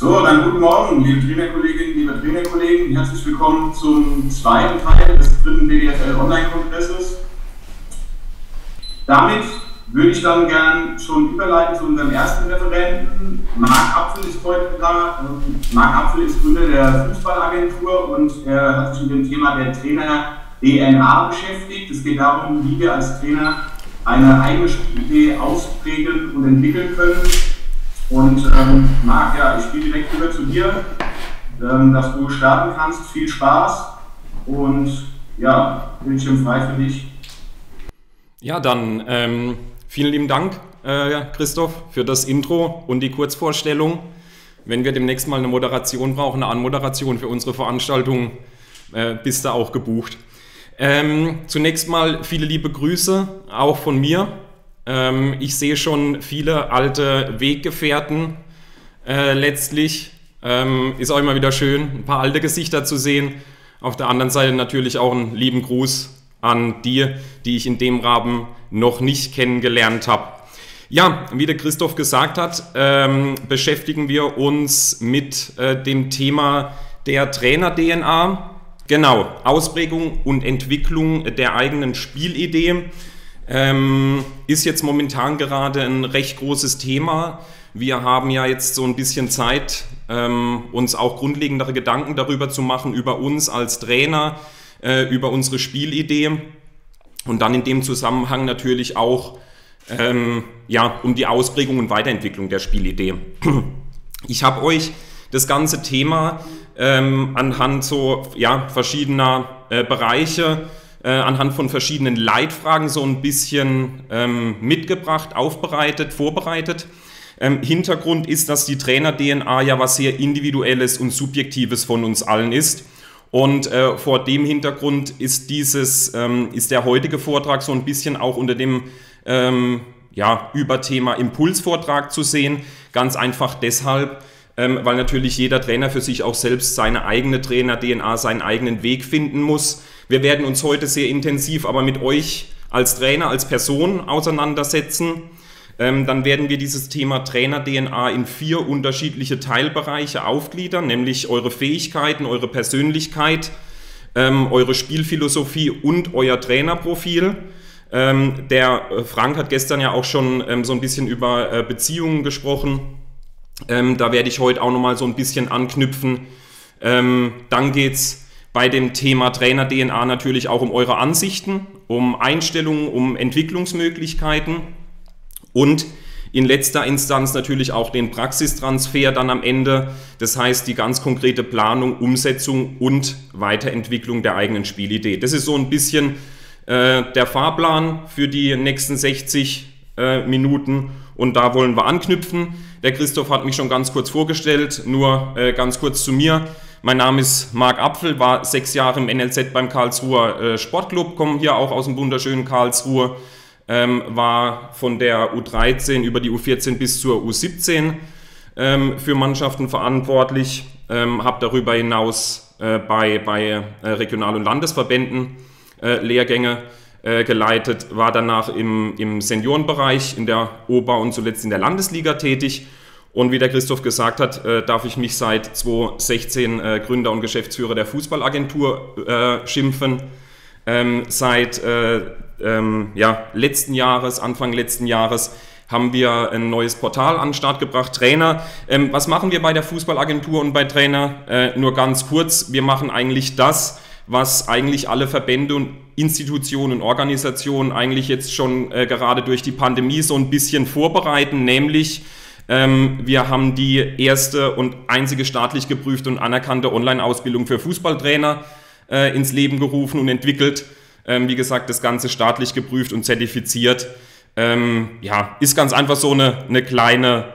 So, dann guten Morgen, liebe Trainerkolleginnen, liebe Trainerkollegen. Herzlich willkommen zum zweiten Teil des dritten BDFL-ONLINE-KONGRESSES. Damit würde ich dann gern schon überleiten zu unserem ersten Referenten. Marc Apfel ist heute da. Marc Apfel ist Gründer der Fußballagentur und er hat sich mit dem Thema der Trainer-DNA beschäftigt. Es geht darum, wie wir als Trainer eine eigene Idee ausprägen und entwickeln können. Und Marc, ja, ich gehe direkt rüber zu dir, dass du starten kannst. Viel Spaß und ja, Bildschirm frei für dich. Ja, dann vielen lieben Dank, Christoph, für das Intro und die Kurzvorstellung. Wenn wir demnächst mal eine Moderation brauchen, eine Anmoderation für unsere Veranstaltung, bist du auch gebucht. Zunächst mal viele liebe Grüße, auch von mir. Ich sehe schon viele alte Weggefährten letztlich. Ist auch immer wieder schön, ein paar alte Gesichter zu sehen. Auf der anderen Seite natürlich auch einen lieben Gruß an die, die ich in dem Rahmen noch nicht kennengelernt habe. Ja, wie der Christoph gesagt hat, beschäftigen wir uns mit dem Thema der Trainer-DNA. Genau, Ausprägung und Entwicklung der eigenen Spielidee. Ist jetzt momentan gerade ein recht großes Thema. Wir haben ja jetzt so ein bisschen Zeit, uns auch grundlegendere Gedanken darüber zu machen, über uns als Trainer, über unsere Spielidee und dann in dem Zusammenhang natürlich auch ja, um die Ausprägung und Weiterentwicklung der Spielidee. Ich habe euch das ganze Thema anhand so, ja, verschiedener Bereiche, anhand von verschiedenen Leitfragen so ein bisschen mitgebracht, aufbereitet, vorbereitet. Hintergrund ist, dass die Trainer-DNA ja was sehr Individuelles und Subjektives von uns allen ist. Und vor dem Hintergrund ist ist der heutige Vortrag so ein bisschen auch unter dem ja, Überthema Impulsvortrag zu sehen. Ganz einfach deshalb, weil natürlich jeder Trainer für sich auch selbst seine eigene Trainer-DNA, seinen eigenen Weg finden muss. Wir werden uns heute sehr intensiv aber mit euch als Trainer, als Person auseinandersetzen. Dann werden wir dieses Thema Trainer-DNA in 4 unterschiedliche Teilbereiche aufgliedern, nämlich eure Fähigkeiten, eure Persönlichkeit, eure Spielphilosophie und euer Trainerprofil. Der Frank hat gestern ja auch schon so ein bisschen über Beziehungen gesprochen. Da werde ich heute auch nochmal so ein bisschen anknüpfen. Dann geht's bei dem Thema Trainer-DNA natürlich auch um eure Ansichten, um Einstellungen, um Entwicklungsmöglichkeiten und in letzter Instanz natürlich auch den Praxistransfer dann am Ende, das heißt die ganz konkrete Planung, Umsetzung und Weiterentwicklung der eigenen Spielidee. Das ist so ein bisschen der Fahrplan für die nächsten 60 Minuten und da wollen wir anknüpfen. Der Christoph hat mich schon ganz kurz vorgestellt, nur ganz kurz zu mir. Mein Name ist Marc Apfel, war 6 Jahre im NLZ beim Karlsruher Sportclub, komme hier auch aus dem wunderschönen Karlsruhe, war von der U13 über die U14 bis zur U17 für Mannschaften verantwortlich, habe darüber hinaus bei Regional- und Landesverbänden Lehrgänge geleitet, war danach im Seniorenbereich, in der Ober- und zuletzt in der Landesliga tätig. Und wie der Christoph gesagt hat, darf ich mich seit 2016 Gründer und Geschäftsführer der Fußballagentur schimpfen. Seit ja, Anfang letzten Jahres, haben wir ein neues Portal an den Start gebracht, Trainer. Was machen wir bei der Fußballagentur und bei Trainer? Nur ganz kurz, wir machen eigentlich das, was eigentlich alle Verbände und Institutionen und Organisationen eigentlich jetzt schon gerade durch die Pandemie so ein bisschen vorbereiten, nämlich wir haben die erste und einzige staatlich geprüfte und anerkannte Online-Ausbildung für Fußballtrainer ins Leben gerufen und entwickelt. Wie gesagt, das Ganze staatlich geprüft und zertifiziert. Ja, ist ganz einfach so eine kleine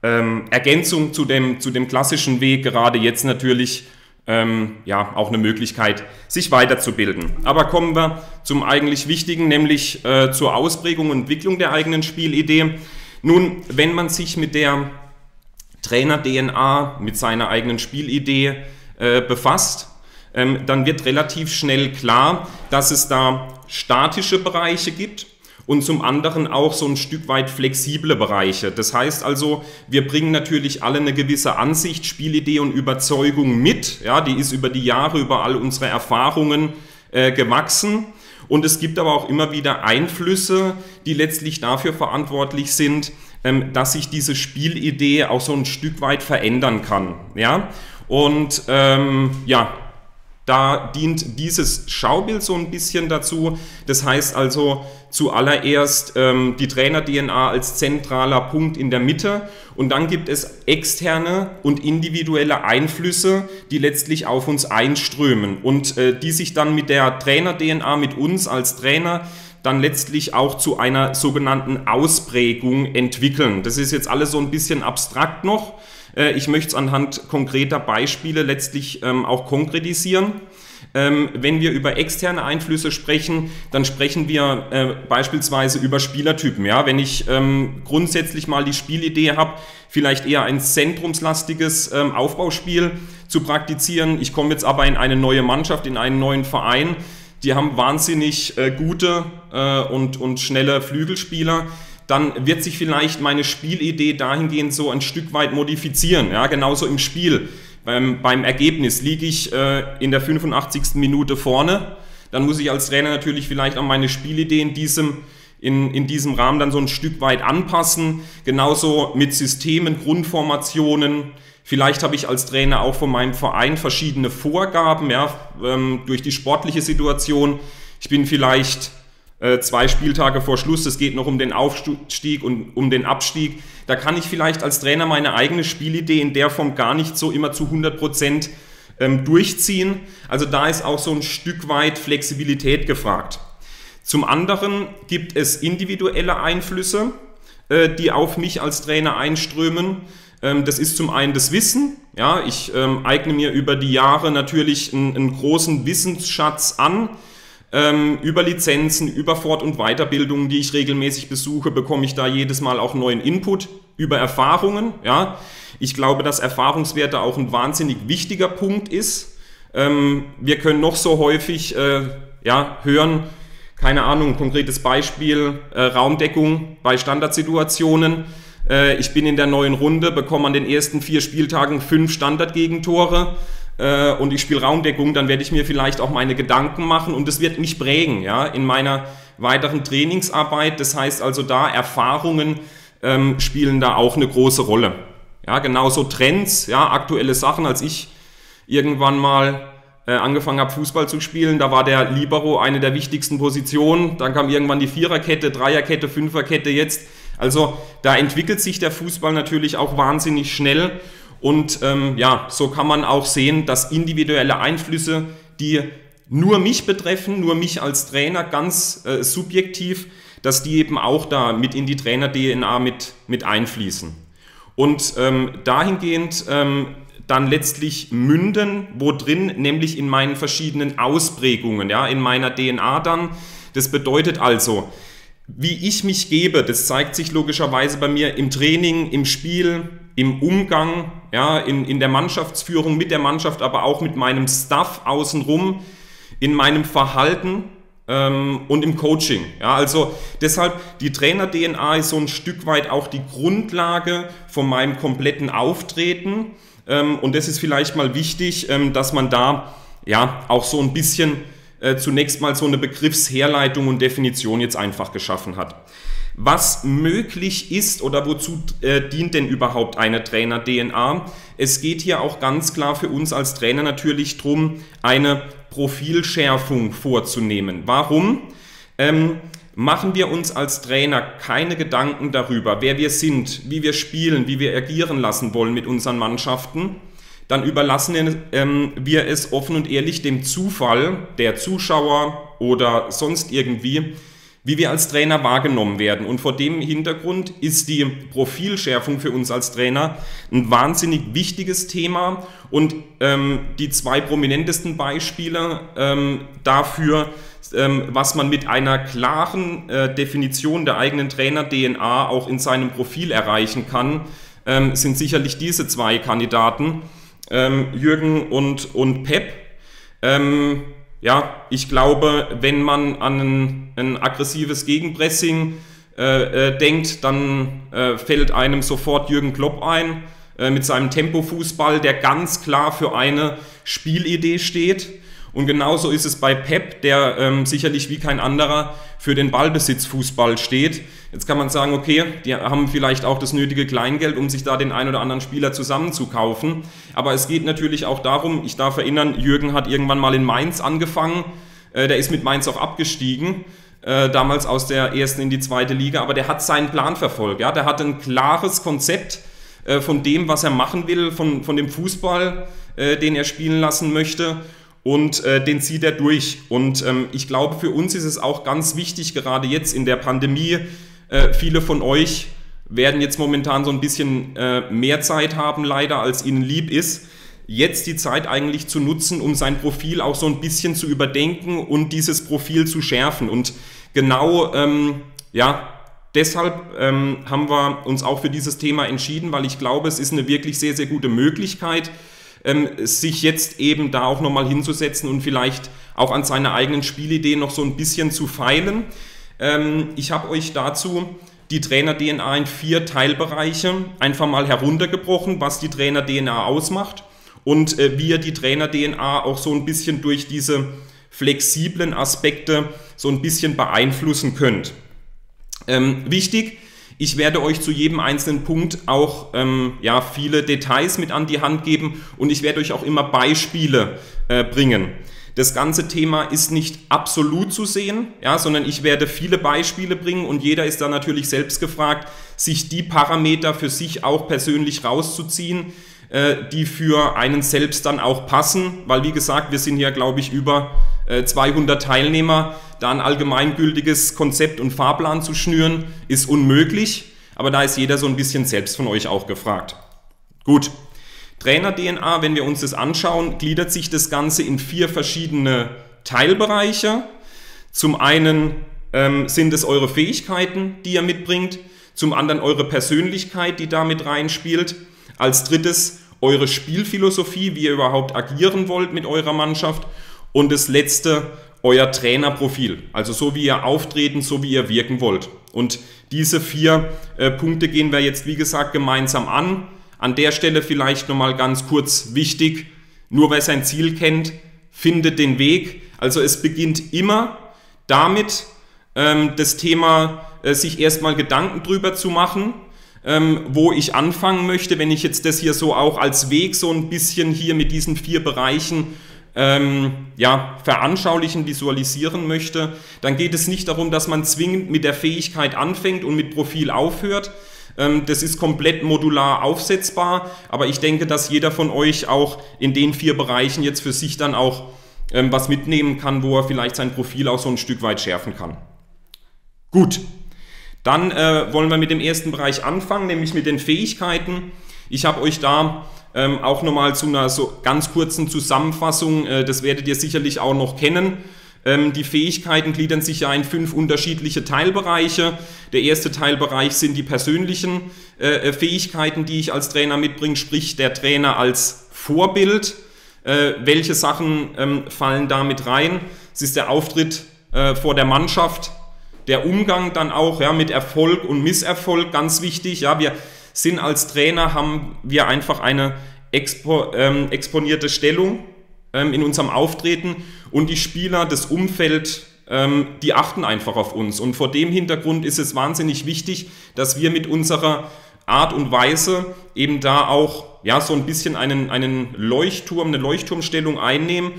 Ergänzung zu dem klassischen Weg, gerade jetzt natürlich ja, auch eine Möglichkeit, sich weiterzubilden. Aber kommen wir zum eigentlich Wichtigen, nämlich zur Ausprägung und Entwicklung der eigenen Spielidee. Nun, wenn man sich mit der Trainer-DNA, mit seiner eigenen Spielidee befasst, dann wird relativ schnell klar, dass es da statische Bereiche gibt und zum anderen auch so ein Stück weit flexible Bereiche. Das heißt also, wir bringen natürlich alle eine gewisse Ansicht, Spielidee und Überzeugung mit. Ja, die ist über die Jahre, über all unsere Erfahrungen gewachsen. Und es gibt aber auch immer wieder Einflüsse, die letztlich dafür verantwortlich sind, dass sich diese Spielidee auch so ein Stück weit verändern kann. Ja? Und ja, da dient dieses Schaubild so ein bisschen dazu. Das heißt also zuallererst die Trainer-DNA als zentraler Punkt in der Mitte, und dann gibt es externe und individuelle Einflüsse, die letztlich auf uns einströmen und die sich dann mit der Trainer-DNA, mit uns als Trainer, dann letztlich auch zu einer sogenannten Ausprägung entwickeln. Das ist jetzt alles so ein bisschen abstrakt noch. Ich möchte es anhand konkreter Beispiele letztlich auch konkretisieren. Wenn wir über externe Einflüsse sprechen, dann sprechen wir beispielsweise über Spielertypen. Ja? Wenn ich grundsätzlich mal die Spielidee habe, vielleicht eher ein zentrumslastiges Aufbauspiel zu praktizieren. Ich komme jetzt aber in eine neue Mannschaft, in einen neuen Verein. Die haben wahnsinnig gute und schnelle Flügelspieler. Dann wird sich vielleicht meine Spielidee dahingehend so ein Stück weit modifizieren. Ja, genauso im Spiel. Beim Ergebnis liege ich in der 85. Minute vorne. Dann muss ich als Trainer natürlich vielleicht auch meine Spielidee in diesem Rahmen dann so ein Stück weit anpassen. Genauso mit Systemen, Grundformationen. Vielleicht habe ich als Trainer auch von meinem Verein verschiedene Vorgaben, ja, durch die sportliche Situation. Ich bin vielleicht 2 Spieltage vor Schluss, es geht noch um den Aufstieg und um den Abstieg. Da kann ich vielleicht als Trainer meine eigene Spielidee in der Form gar nicht so immer zu 100% durchziehen. Also da ist auch so ein Stück weit Flexibilität gefragt. Zum anderen gibt es individuelle Einflüsse, die auf mich als Trainer einströmen. Das ist zum einen das Wissen. Ja, ich eigne mir über die Jahre natürlich einen großen Wissensschatz an. Über Lizenzen, über Fort- und Weiterbildungen, die ich regelmäßig besuche, bekomme ich da jedes Mal auch neuen Input über Erfahrungen. Ja? Ich glaube, dass Erfahrungswerte auch ein wahnsinnig wichtiger Punkt ist. Wir können noch so häufig ja, hören, keine Ahnung, konkretes Beispiel, Raumdeckung bei Standardsituationen. Ich bin in der neuen Runde, bekomme an den ersten 4 Spieltagen 5 Standardgegentore. Und ich spiele Raumdeckung, dann werde ich mir vielleicht auch meine Gedanken machen und das wird mich prägen, ja, in meiner weiteren Trainingsarbeit. Das heißt also, da Erfahrungen spielen da auch eine große Rolle. Ja, genauso Trends, ja, aktuelle Sachen. Als ich irgendwann mal angefangen habe, Fußball zu spielen, da war der Libero eine der wichtigsten Positionen. Dann kam irgendwann die Viererkette, Dreierkette, Fünferkette jetzt. Also da entwickelt sich der Fußball natürlich auch wahnsinnig schnell. Und ja, so kann man auch sehen, dass individuelle Einflüsse, die nur mich betreffen, nur mich als Trainer, ganz subjektiv, dass die eben auch da mit in die Trainer-DNA mit einfließen. Und dahingehend dann letztlich münden, wo drin, nämlich in meinen verschiedenen Ausprägungen, ja, in meiner DNA dann. Das bedeutet also, wie ich mich gebe, das zeigt sich logischerweise bei mir im Training, im Spiel, im Umgang, ja, in der Mannschaftsführung, mit der Mannschaft, aber auch mit meinem Staff außenrum, in meinem Verhalten und im Coaching. Ja, also deshalb, die Trainer-DNA ist so ein Stück weit auch die Grundlage von meinem kompletten Auftreten. Und das ist vielleicht mal wichtig, dass man da ja auch so ein bisschen zunächst mal so eine Begriffsherleitung und Definition jetzt einfach geschaffen hat. Was möglich ist oder wozu dient denn überhaupt eine Trainer-DNA? Es geht hier auch ganz klar für uns als Trainer natürlich darum, eine Profilschärfung vorzunehmen. Warum? Machen wir uns als Trainer keine Gedanken darüber, wer wir sind, wie wir spielen, wie wir agieren lassen wollen mit unseren Mannschaften, dann überlassen wir es offen und ehrlich dem Zufall der Zuschauer oder sonst irgendwie, wie wir als Trainer wahrgenommen werden. Und vor dem Hintergrund ist die Profilschärfung für uns als Trainer ein wahnsinnig wichtiges Thema. Und die 2 prominentesten Beispiele dafür, was man mit einer klaren Definition der eigenen Trainer-DNA auch in seinem Profil erreichen kann, sind sicherlich diese 2 Kandidaten, Jürgen und Pep. Ja, ich glaube, wenn man an ein aggressives Gegenpressing denkt, dann fällt einem sofort Jürgen Klopp ein mit seinem Tempofußball, der ganz klar für eine Spielidee steht. Und genauso ist es bei Pep, der sicherlich wie kein anderer für den Ballbesitzfußball steht. Jetzt kann man sagen, okay, die haben vielleicht auch das nötige Kleingeld, um sich da den ein oder anderen Spieler zusammenzukaufen. Aber es geht natürlich auch darum, ich darf erinnern, Jürgen hat irgendwann mal in Mainz angefangen. Der ist mit Mainz auch abgestiegen, damals aus der ersten in die zweite Liga. Aber der hat seinen Plan verfolgt. Ja? Der hat ein klares Konzept von dem, was er machen will, von dem Fußball, den er spielen lassen möchte. Und den zieht er durch. Und ich glaube, für uns ist es auch ganz wichtig, gerade jetzt in der Pandemie, viele von euch werden jetzt momentan so ein bisschen mehr Zeit haben, leider, als ihnen lieb ist, jetzt die Zeit eigentlich zu nutzen, um sein Profil auch so ein bisschen zu überdenken und dieses Profil zu schärfen. Und genau, ja, deshalb haben wir uns auch für dieses Thema entschieden, weil ich glaube, es ist eine wirklich sehr, sehr gute Möglichkeit, sich jetzt eben da auch nochmal hinzusetzen und vielleicht auch an seiner eigenen Spielidee noch so ein bisschen zu feilen. Ich habe euch dazu die Trainer-DNA in 4 Teilbereiche einfach mal heruntergebrochen, was die Trainer-DNA ausmacht und wie ihr die Trainer-DNA auch so ein bisschen durch diese flexiblen Aspekte so ein bisschen beeinflussen könnt. Wichtig: ich werde euch zu jedem einzelnen Punkt auch ja, viele Details mit an die Hand geben und ich werde euch auch immer Beispiele bringen. Das ganze Thema ist nicht absolut zu sehen, ja, sondern ich werde viele Beispiele bringen und jeder ist dann natürlich selbst gefragt, sich die Parameter für sich auch persönlich rauszuziehen, die für einen selbst dann auch passen, weil, wie gesagt, wir sind ja, glaube ich, über 200 Teilnehmer. Da ein allgemeingültiges Konzept und Fahrplan zu schnüren, ist unmöglich, aber da ist jeder so ein bisschen selbst von euch auch gefragt. Gut, Trainer-DNA, wenn wir uns das anschauen, gliedert sich das Ganze in 4 verschiedene Teilbereiche. Zum einen sind es eure Fähigkeiten, die ihr mitbringt, zum anderen eure Persönlichkeit, die da mit reinspielt, als drittes eure Spielphilosophie, wie ihr überhaupt agieren wollt mit eurer Mannschaft. Und das letzte, euer Trainerprofil, also so wie ihr auftreten, so wie ihr wirken wollt. Und diese 4 Punkte gehen wir jetzt, wie gesagt, gemeinsam an. An der Stelle vielleicht nochmal ganz kurz wichtig: nur wer sein Ziel kennt, findet den Weg. Also es beginnt immer damit, das Thema sich erstmal Gedanken drüber zu machen, wo ich anfangen möchte, wenn ich jetzt das hier so auch als Weg so ein bisschen hier mit diesen 4 Bereichen ja, veranschaulichen, visualisieren möchte. Dann geht es nicht darum, dass man zwingend mit der Fähigkeit anfängt und mit Profil aufhört. Das ist komplett modular aufsetzbar, aber ich denke, dass jeder von euch auch in den 4 Bereichen jetzt für sich dann auch was mitnehmen kann, wo er vielleicht sein Profil auch so ein Stück weit schärfen kann. Gut, dann wollen wir mit dem ersten Bereich anfangen, nämlich mit den Fähigkeiten. Ich habe euch da auch nochmal zu einer so ganz kurzen Zusammenfassung, das werdet ihr sicherlich auch noch kennen. Die Fähigkeiten gliedern sich ja in 5 unterschiedliche Teilbereiche. Der erste Teilbereich sind die persönlichen Fähigkeiten, die ich als Trainer mitbringe, sprich der Trainer als Vorbild. Welche Sachen fallen damit rein? Es ist der Auftritt vor der Mannschaft, der Umgang dann auch, ja, mit Erfolg und Misserfolg, ganz wichtig. Ja, wir sind als Trainer, haben wir einfach eine exponierte Stellung in unserem Auftreten und die Spieler, das Umfeld, die achten einfach auf uns. Und vor dem Hintergrund ist es wahnsinnig wichtig, dass wir mit unserer Art und Weise eben da auch, ja, so ein bisschen einen Leuchtturm, eine Leuchtturmstellung einnehmen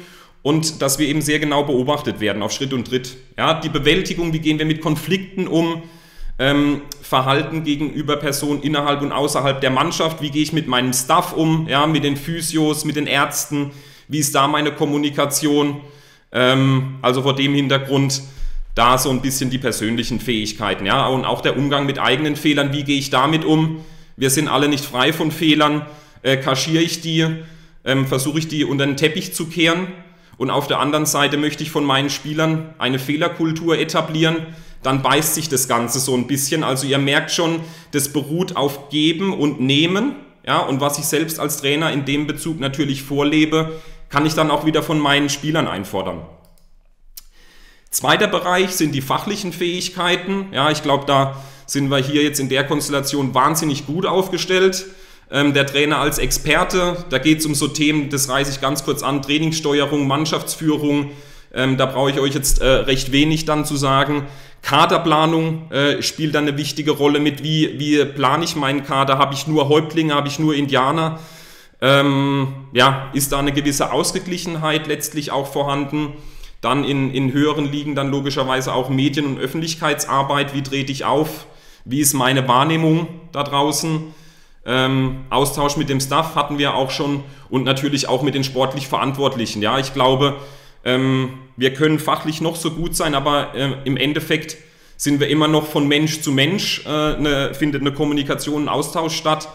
und dass wir eben sehr genau beobachtet werden auf Schritt und Tritt. Ja, die Bewältigung, wie gehen wir mit Konflikten um, Verhalten gegenüber Personen innerhalb und außerhalb der Mannschaft, wie gehe ich mit meinem Staff um, ja, mit den Physios, mit den Ärzten, wie ist da meine Kommunikation, also vor dem Hintergrund da so ein bisschen die persönlichen Fähigkeiten, ja, und auch der Umgang mit eigenen Fehlern, wie gehe ich damit um, wir sind alle nicht frei von Fehlern, kaschiere ich die, versuche ich die unter den Teppich zu kehren, und auf der anderen Seite möchte ich von meinen Spielern eine Fehlerkultur etablieren, dann beißt sich das Ganze so ein bisschen. Also ihr merkt schon, das beruht auf Geben und Nehmen. Ja, und was ich selbst als Trainer in dem Bezug natürlich vorlebe, kann ich dann auch wieder von meinen Spielern einfordern. Zweiter Bereich sind die fachlichen Fähigkeiten. Ja, ich glaube, da sind wir hier jetzt in der Konstellation wahnsinnig gut aufgestellt. Der Trainer als Experte, da geht es um so Themen, das reiße ich ganz kurz an, Trainingssteuerung, Mannschaftsführung, da brauche ich euch jetzt recht wenig dann zu sagen. Kaderplanung spielt dann eine wichtige Rolle mit, wie plane ich meinen Kader, habe ich nur Häuptlinge, habe ich nur Indianer, ja, ist da eine gewisse Ausgeglichenheit letztlich auch vorhanden. Dann in höheren Ligen dann logischerweise auch Medien- und Öffentlichkeitsarbeit, wie trete ich auf, wie ist meine Wahrnehmung da draußen. Austausch mit dem Staff hatten wir auch schon und natürlich auch mit den sportlich Verantwortlichen. Ja, ich glaube, wir können fachlich noch so gut sein, aber im Endeffekt sind wir immer noch von Mensch zu Mensch, findet eine Kommunikation, ein Austausch statt.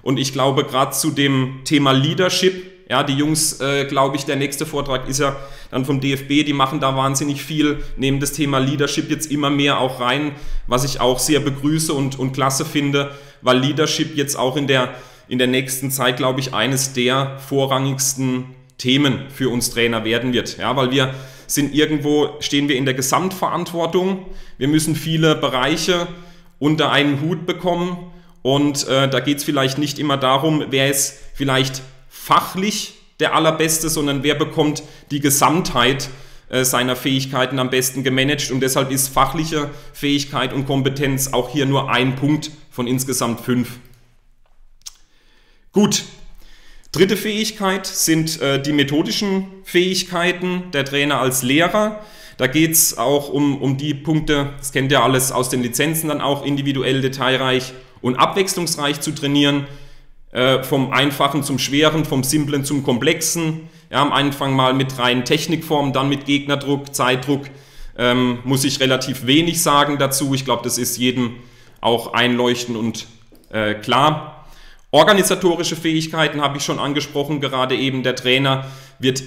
Und ich glaube, gerade zu dem Thema Leadership, ja, die Jungs, glaube ich, der nächste Vortrag ist ja dann vom DFB, die machen da wahnsinnig viel, nehmen das Thema Leadership jetzt immer mehr auch rein, was ich auch sehr begrüße und klasse finde, weil Leadership jetzt auch in der nächsten Zeit, glaube ich, eines der vorrangigsten Themen für uns Trainer werden wird. Ja, weil wir sind irgendwo, stehen wir in der Gesamtverantwortung, wir müssen viele Bereiche unter einen Hut bekommen und da geht es vielleicht nicht immer darum, wer ist vielleicht fachlich der allerbeste, sondern wer bekommt die Gesamtheit seiner Fähigkeiten am besten gemanagt und deshalb ist fachliche Fähigkeit und Kompetenz auch hier nur ein Punkt von insgesamt 5. Gut, dritte Fähigkeit sind die methodischen Fähigkeiten der Trainer als Lehrer. Da geht es auch um die Punkte, das kennt ihr alles aus den Lizenzen dann auch, individuell, detailreich und abwechslungsreich zu trainieren. Vom Einfachen zum Schweren, vom Simplen zum Komplexen. Ja, am Anfang mal mit reinen Technikformen, dann mit Gegnerdruck, Zeitdruck. Muss ich relativ wenig sagen dazu. Ich glaube, das ist jedem auch einleuchtend und klar. Organisatorische Fähigkeiten habe ich schon angesprochen. Gerade eben der Trainer wird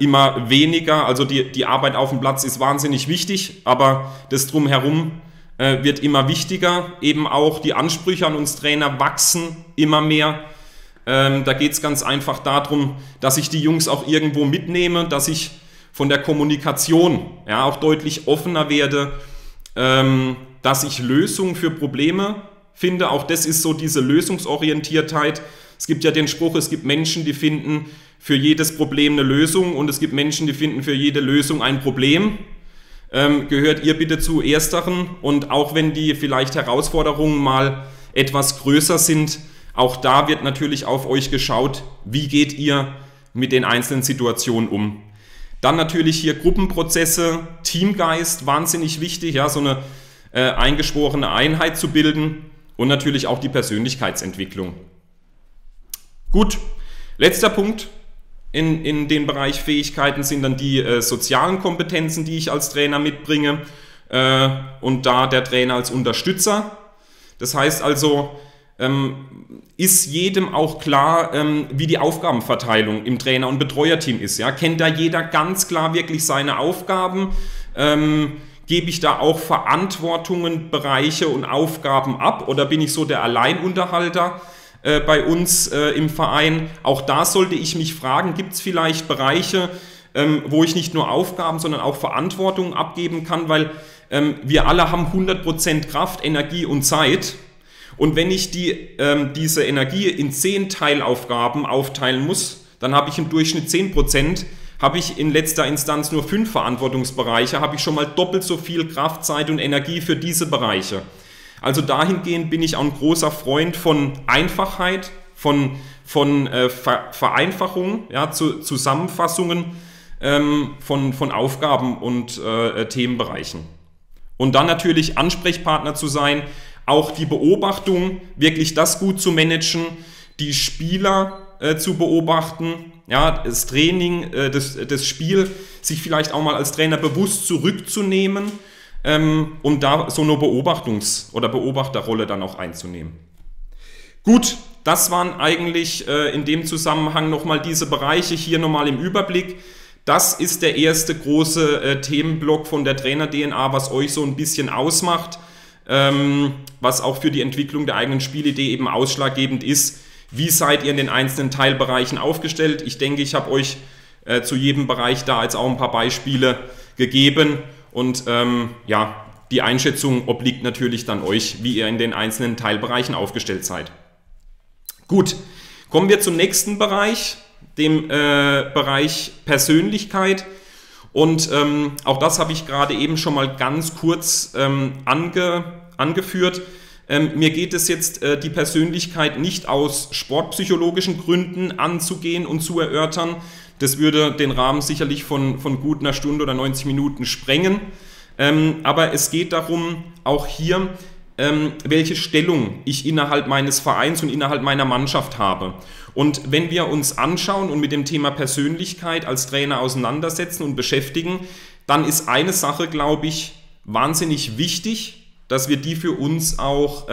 immer weniger. Also die Arbeit auf dem Platz ist wahnsinnig wichtig, aber das Drumherum wird immer wichtiger, eben auch die Ansprüche an uns Trainer wachsen immer mehr. Da geht es ganz einfach darum, dass ich die Jungs auch irgendwo mitnehme, dass ich von der Kommunikation ja, auch deutlich offener werde, dass ich Lösungen für Probleme finde. Auch das ist so diese Lösungsorientiertheit. Es gibt ja den Spruch, es gibt Menschen, die finden für jedes Problem eine Lösung und es gibt Menschen, die finden für jede Lösung ein Problem. Gehört ihr bitte zu Ersteren und auch wenn die vielleicht Herausforderungen mal etwas größer sind, auch da wird natürlich auf euch geschaut, wie geht ihr mit den einzelnen Situationen um. Dann natürlich hier Gruppenprozesse, Teamgeist, wahnsinnig wichtig, ja, so eine eingeschworene Einheit zu bilden und natürlich auch die Persönlichkeitsentwicklung. Gut, letzter Punkt. In den Bereich Fähigkeiten sind dann die sozialen Kompetenzen, die ich als Trainer mitbringe und da der Trainer als Unterstützer. Das heißt also, ist jedem auch klar, wie die Aufgabenverteilung im Trainer- und Betreuerteam ist. Ja? Kennt da jeder ganz klar wirklich seine Aufgaben? Gebe ich da auch Verantwortungen, Bereiche und Aufgaben ab oder bin ich so der Alleinunterhalter bei uns im Verein? Auch da sollte ich mich fragen, gibt es vielleicht Bereiche, wo ich nicht nur Aufgaben, sondern auch Verantwortung abgeben kann, weil wir alle haben 100% Kraft, Energie und Zeit und wenn ich diese Energie in 10 Teilaufgaben aufteilen muss, dann habe ich im Durchschnitt 10%, habe ich in letzter Instanz nur 5 Verantwortungsbereiche, habe ich schon mal doppelt so viel Kraft, Zeit und Energie für diese Bereiche. Also dahingehend bin ich auch ein großer Freund von Einfachheit, von Vereinfachung, ja, Zusammenfassungen von Aufgaben und Themenbereichen. Und dann natürlich Ansprechpartner zu sein, auch die Beobachtung, wirklich das gut zu managen, die Spieler zu beobachten, ja, das Training, das Spiel, sich vielleicht auch mal als Trainer bewusst zurückzunehmen, um da so eine Beobachtungs- oder Beobachterrolle dann auch einzunehmen. Gut, das waren eigentlich in dem Zusammenhang nochmal diese Bereiche hier nochmal im Überblick. Das ist der erste große Themenblock von der Trainer-DNA, was euch so ein bisschen ausmacht, was auch für die Entwicklung der eigenen Spielidee eben ausschlaggebend ist. Wie seid ihr in den einzelnen Teilbereichen aufgestellt? Ich denke, ich habe euch zu jedem Bereich da jetzt auch ein paar Beispiele gegeben. Und ja, die Einschätzung obliegt natürlich dann euch, wie ihr in den einzelnen Teilbereichen aufgestellt seid. Gut, kommen wir zum nächsten Bereich, dem Bereich Persönlichkeit. Und auch das habe ich gerade eben schon mal ganz kurz angeführt. Mir geht es jetzt, die Persönlichkeit nicht aus sportpsychologischen Gründen anzugehen und zu erörtern. Das würde den Rahmen sicherlich von gut einer Stunde oder 90 Minuten sprengen. Aber es geht darum, auch hier, welche Stellung ich innerhalb meines Vereins und innerhalb meiner Mannschaft habe. Und wenn wir uns anschauen und mit dem Thema Persönlichkeit als Trainer auseinandersetzen und beschäftigen, dann ist eine Sache, glaube ich, wahnsinnig wichtig, dass wir die für uns auch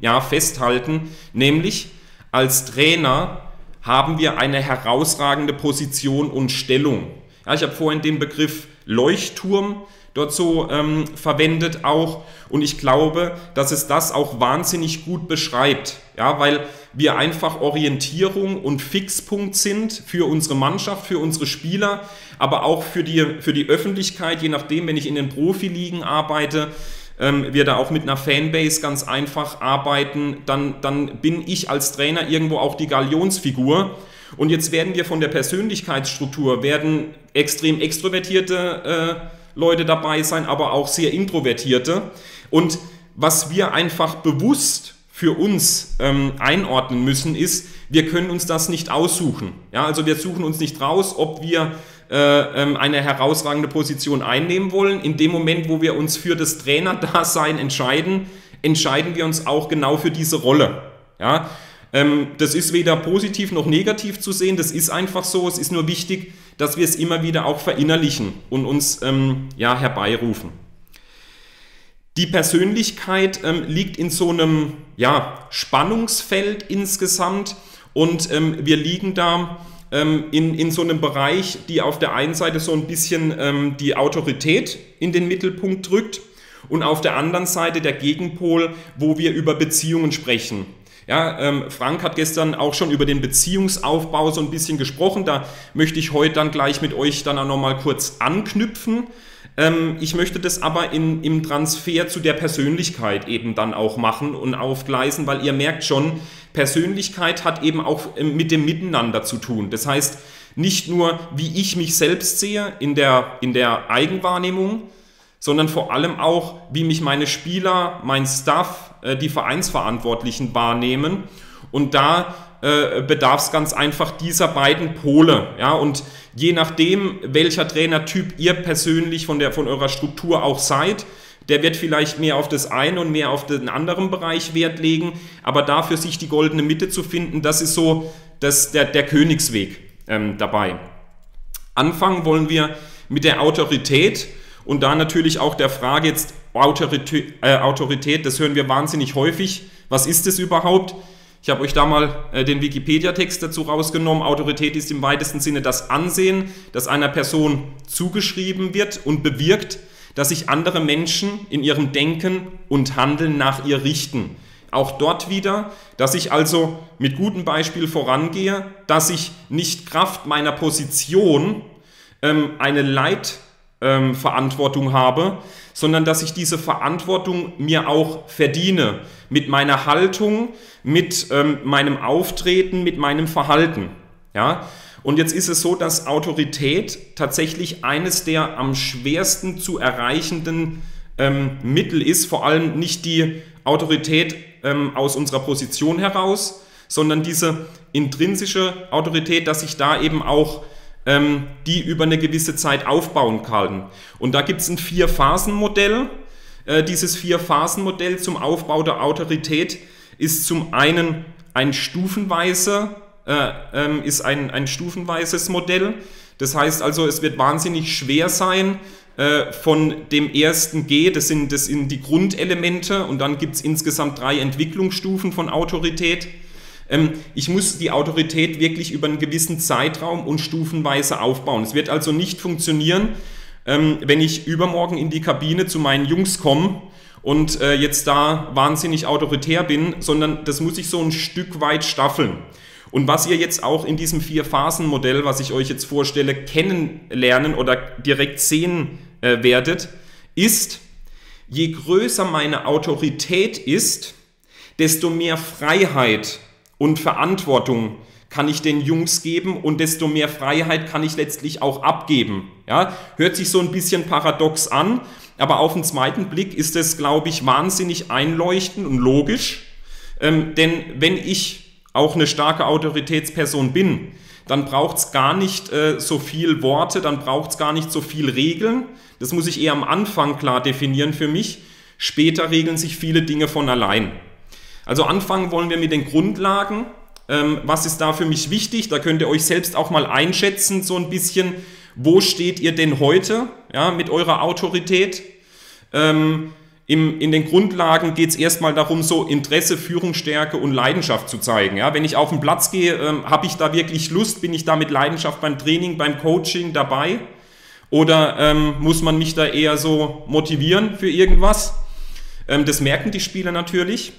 ja, festhalten, nämlich als Trainer haben wir eine herausragende Position und Stellung. Ja, ich habe vorhin den Begriff Leuchtturm dort so verwendet auch, und ich glaube, dass es das auch wahnsinnig gut beschreibt, ja, weil wir einfach Orientierung und Fixpunkt sind für unsere Mannschaft, für unsere Spieler, aber auch für die Öffentlichkeit, je nachdem, wenn ich in den Profiligen arbeite, wir da auch mit einer Fanbase ganz einfach arbeiten, dann bin ich als Trainer irgendwo auch die Galionsfigur. Und jetzt werden wir von der Persönlichkeitsstruktur, werden extrem extrovertierte Leute dabei sein, aber auch sehr introvertierte. Und was wir einfach bewusst für uns einordnen müssen, ist, wir können uns das nicht aussuchen. Ja, also wir suchen uns nicht raus, ob wir eine herausragende Position einnehmen wollen. In dem Moment, wo wir uns für das Trainerdasein entscheiden, entscheiden wir uns auch genau für diese Rolle. Ja? Das ist weder positiv noch negativ zu sehen, das ist einfach so. Es ist nur wichtig, dass wir es immer wieder auch verinnerlichen und uns ja, herbeirufen. Die Persönlichkeit liegt in so einem ja, Spannungsfeld insgesamt, und wir liegen da in so einem Bereich, die auf der einen Seite so ein bisschen die Autorität in den Mittelpunkt drückt und auf der anderen Seite der Gegenpol, wo wir über Beziehungen sprechen. Ja, Frank hat gestern auch schon über den Beziehungsaufbau so ein bisschen gesprochen, da möchte ich heute dann gleich mit euch dann auch nochmal kurz anknüpfen. Ich möchte das aber im Transfer zu der Persönlichkeit eben dann auch machen und aufgleisen, weil ihr merkt schon, Persönlichkeit hat eben auch mit dem Miteinander zu tun. Das heißt, nicht nur, wie ich mich selbst sehe in der Eigenwahrnehmung, sondern vor allem auch, wie mich meine Spieler, mein Staff, die Vereinsverantwortlichen wahrnehmen. Und da bedarf es ganz einfach dieser beiden Pole. Ja? Und je nachdem, welcher Trainertyp ihr persönlich von eurer Struktur auch seid, der wird vielleicht mehr auf das eine und mehr auf den anderen Bereich Wert legen, aber dafür sich die goldene Mitte zu finden, das ist so der Königsweg dabei. Anfangen wollen wir mit der Autorität und da natürlich auch der Frage jetzt Autorität, das hören wir wahnsinnig häufig, was ist das überhaupt? Ich habe euch da mal den Wikipedia-Text dazu rausgenommen. Autorität ist im weitesten Sinne das Ansehen, das einer Person zugeschrieben wird und bewirkt, dass sich andere Menschen in ihrem Denken und Handeln nach ihr richten. Auch dort wieder, dass ich also mit gutem Beispiel vorangehe, dass ich nicht Kraft meiner Position eine Leitverantwortung habe, sondern dass ich diese Verantwortung mir auch verdiene. Mit meiner Haltung, mit meinem Auftreten, mit meinem Verhalten. Ja? Und jetzt ist es so, dass Autorität tatsächlich eines der am schwersten zu erreichenden Mittel ist. Vor allem nicht die Autorität aus unserer Position heraus, sondern diese intrinsische Autorität, dass ich da eben auch die über eine gewisse Zeit aufbauen kann. Und da gibt es ein Vier-Phasen-Modell. Dieses Vier-Phasen-Modell zum Aufbau der Autorität ist zum einen ein stufenweises Modell. Das heißt also, es wird wahnsinnig schwer sein, von dem ersten G, das sind die Grundelemente, und dann gibt es insgesamt 3 Entwicklungsstufen von Autorität. Ich muss die Autorität wirklich über einen gewissen Zeitraum und stufenweise aufbauen. Es wird also nicht funktionieren, wenn ich übermorgen in die Kabine zu meinen Jungs komme und jetzt da wahnsinnig autoritär bin, sondern das muss ich so ein Stück weit staffeln. Und was ihr jetzt auch in diesem Vier-Phasen-Modell, was ich euch jetzt vorstelle, kennenlernen oder direkt sehen werdet, ist, je größer meine Autorität ist, desto mehr Freiheit und Verantwortung kann ich den Jungs geben und desto mehr Freiheit kann ich letztlich auch abgeben. Ja, hört sich so ein bisschen paradox an, aber auf den zweiten Blick ist das, glaube ich, wahnsinnig einleuchtend und logisch. Denn wenn ich auch eine starke Autoritätsperson bin, dann braucht es gar nicht so viel Worte, dann braucht es gar nicht so viel Regeln. Das muss ich eher am Anfang klar definieren für mich. Später regeln sich viele Dinge von allein. Also anfangen wollen wir mit den Grundlagen. Was ist da für mich wichtig? Da könnt ihr euch selbst auch mal einschätzen, so ein bisschen, wo steht ihr denn heute, ja, mit eurer Autorität? In den Grundlagen geht es erstmal darum, so Interesse, Führungsstärke und Leidenschaft zu zeigen. Ja, wenn ich auf den Platz gehe, habe ich da wirklich Lust? Bin ich da mit Leidenschaft beim Training, beim Coaching dabei? Oder muss man mich da eher so motivieren für irgendwas? Das merken die Spieler natürlich.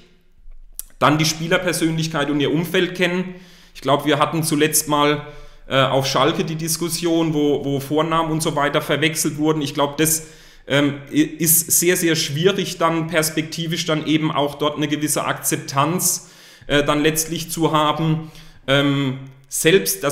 Dann die Spielerpersönlichkeit und ihr Umfeld kennen. Ich glaube, wir hatten zuletzt mal auf Schalke die Diskussion, wo Vornamen und so weiter verwechselt wurden. Ich glaube, das ist sehr, sehr schwierig, dann perspektivisch dann eben auch dort eine gewisse Akzeptanz dann letztlich zu haben. Das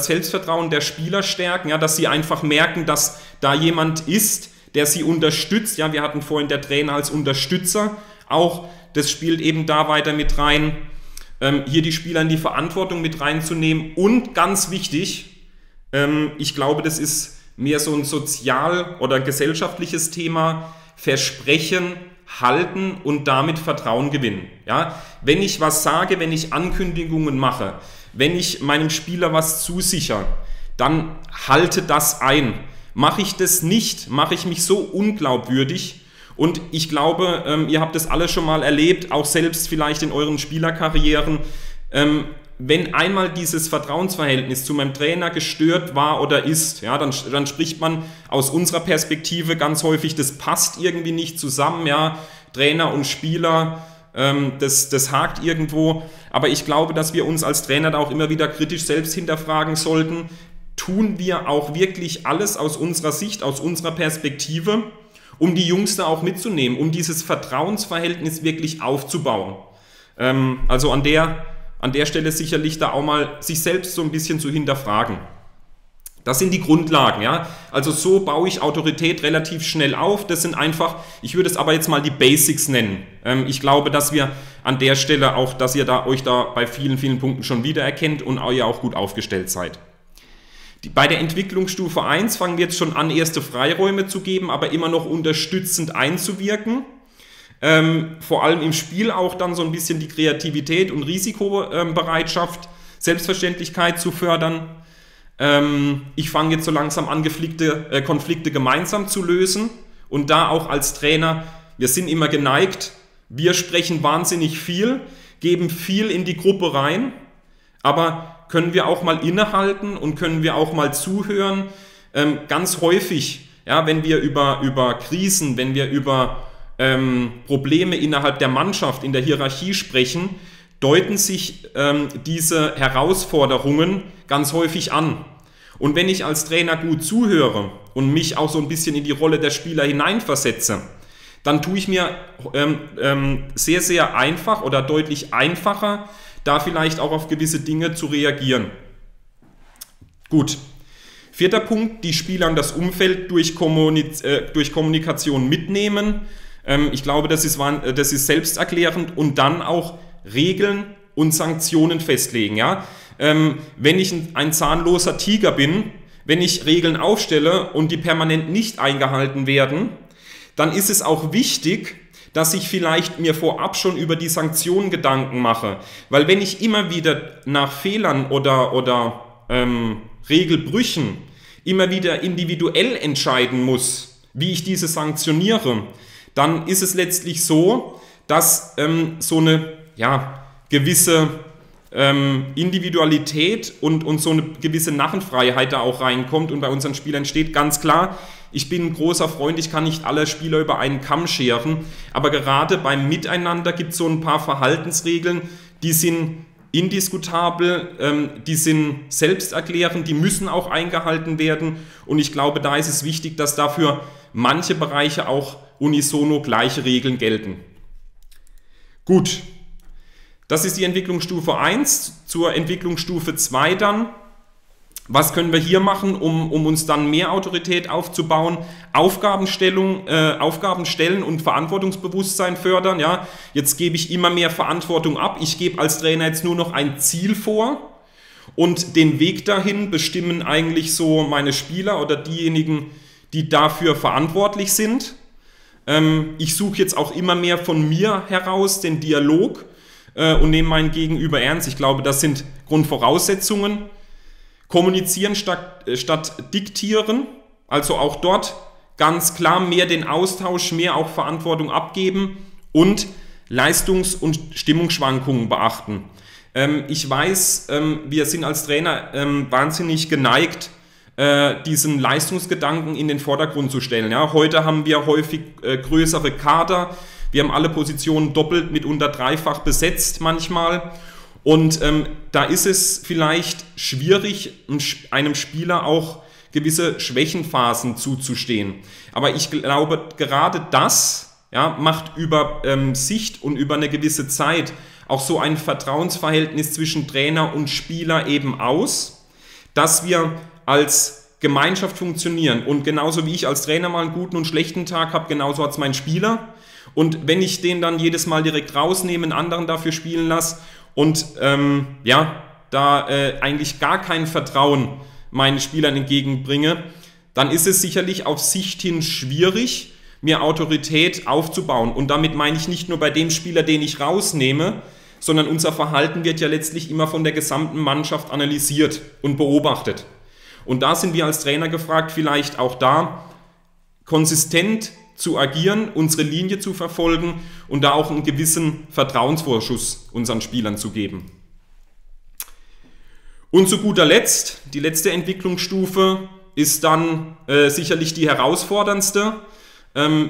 Selbstvertrauen der Spieler stärken, ja, dass sie einfach merken, dass da jemand ist, der sie unterstützt. Ja, wir hatten vorhin der Trainer als Unterstützer auch. Das spielt eben da weiter mit rein, hier die Spieler in die Verantwortung mit reinzunehmen. Und ganz wichtig, ich glaube, das ist mehr so ein sozial- oder gesellschaftliches Thema, Versprechen halten und damit Vertrauen gewinnen. Ja? Wenn ich was sage, wenn ich Ankündigungen mache, wenn ich meinem Spieler was zusichere, dann halte das ein. Mache ich das nicht, mache ich mich so unglaubwürdig. Und ich glaube, ihr habt das alle schon mal erlebt, auch selbst vielleicht in euren Spielerkarrieren. Wenn einmal dieses Vertrauensverhältnis zu meinem Trainer gestört war oder ist, ja, dann spricht man aus unserer Perspektive ganz häufig, das passt irgendwie nicht zusammen, ja, Trainer und Spieler, das hakt irgendwo. Aber ich glaube, dass wir uns als Trainer da auch immer wieder kritisch selbst hinterfragen sollten, tun wir auch wirklich alles aus unserer Sicht, aus unserer Perspektive, um die Jungs da auch mitzunehmen, um dieses Vertrauensverhältnis wirklich aufzubauen. Also an der Stelle sicherlich da auch mal sich selbst so ein bisschen zu hinterfragen. Das sind die Grundlagen, ja. Also so baue ich Autorität relativ schnell auf. Das sind einfach, ich würde es aber jetzt mal die Basics nennen. Ich glaube, dass wir an der Stelle auch, dass ihr da euch da bei vielen, vielen Punkten schon wiedererkennt und ihr auch gut aufgestellt seid. Bei der Entwicklungsstufe 1 fangen wir jetzt schon an, erste Freiräume zu geben, aber immer noch unterstützend einzuwirken. Vor allem im Spiel auch dann so ein bisschen die Kreativität und Risikobereitschaft, Selbstverständlichkeit zu fördern. Ich fange jetzt so langsam an, Konflikte gemeinsam zu lösen. Und da auch als Trainer, wir sind immer geneigt, wir sprechen wahnsinnig viel, geben viel in die Gruppe rein, aber können wir auch mal innehalten und können wir auch mal zuhören? Ganz häufig, ja, wenn wir über Krisen, wenn wir über Probleme innerhalb der Mannschaft, in der Hierarchie sprechen, deuten sich diese Herausforderungen ganz häufig an. Und wenn ich als Trainer gut zuhöre und mich auch so ein bisschen in die Rolle der Spieler hineinversetze, dann tue ich mir sehr, sehr einfach oder deutlich einfacher, da vielleicht auch auf gewisse Dinge zu reagieren. Gut. Vierter Punkt, die Spieler und das Umfeld durch Kommunikation mitnehmen. Ich glaube, das ist selbsterklärend. Und dann auch Regeln und Sanktionen festlegen. Ja? Wenn ich ein zahnloser Tiger bin, wenn ich Regeln aufstelle und die permanent nicht eingehalten werden, dann ist es auch wichtig, dass ich vielleicht mir vorab schon über die Sanktionen Gedanken mache. Weil wenn ich immer wieder nach Fehlern oder Regelbrüchen immer wieder individuell entscheiden muss, wie ich diese sanktioniere, dann ist es letztlich so, dass so eine, ja, gewisse Individualität und so eine gewisse Narrenfreiheit da auch reinkommt und bei unseren Spielern steht ganz klar, ich bin ein großer Freund, ich kann nicht alle Spieler über einen Kamm scheren, aber gerade beim Miteinander gibt es so ein paar Verhaltensregeln, die sind indiskutabel, die sind selbsterklärend, die müssen auch eingehalten werden und ich glaube, da ist es wichtig, dass dafür manche Bereiche auch unisono gleiche Regeln gelten. Gut, das ist die Entwicklungsstufe 1. Zur Entwicklungsstufe 2 dann. Was können wir hier machen, um uns dann mehr Autorität aufzubauen? Aufgaben stellen und Verantwortungsbewusstsein fördern. Ja? Jetzt gebe ich immer mehr Verantwortung ab. Ich gebe als Trainer jetzt nur noch ein Ziel vor. Und den Weg dahin bestimmen eigentlich so meine Spieler oder diejenigen, die dafür verantwortlich sind. Ich suche jetzt auch immer mehr von mir heraus den Dialog und nehme mein Gegenüber ernst. Ich glaube, das sind Grundvoraussetzungen. Kommunizieren statt diktieren, also auch dort ganz klar mehr den Austausch, mehr auch Verantwortung abgeben und Leistungs- und Stimmungsschwankungen beachten. Ich weiß, wir sind als Trainer wahnsinnig geneigt, diesen Leistungsgedanken in den Vordergrund zu stellen. Ja, heute haben wir häufig größere Kader, wir haben alle Positionen doppelt, mitunter dreifach besetzt manchmal und da ist es vielleicht schwierig, einem Spieler auch gewisse Schwächenphasen zuzustehen. Aber ich glaube, gerade das ja, macht über Sicht und über eine gewisse Zeit auch so ein Vertrauensverhältnis zwischen Trainer und Spieler eben aus, dass wir als Gemeinschaft funktionieren. Und genauso wie ich als Trainer mal einen guten und schlechten Tag habe, genauso hat es mein Spieler. Und wenn ich den dann jedes Mal direkt rausnehme, einen anderen dafür spielen lasse und ja, da eigentlich gar kein Vertrauen meinen Spielern entgegenbringe, dann ist es sicherlich auf Sicht hin schwierig, mir Autorität aufzubauen. Und damit meine ich nicht nur bei dem Spieler, den ich rausnehme, sondern unser Verhalten wird ja letztlich immer von der gesamten Mannschaft analysiert und beobachtet. Und da sind wir als Trainer gefragt, vielleicht auch da konsistent zu agieren, unsere Linie zu verfolgen und da auch einen gewissen Vertrauensvorschuss unseren Spielern zu geben. Und zu guter Letzt, die letzte Entwicklungsstufe ist dann sicherlich die herausforderndste,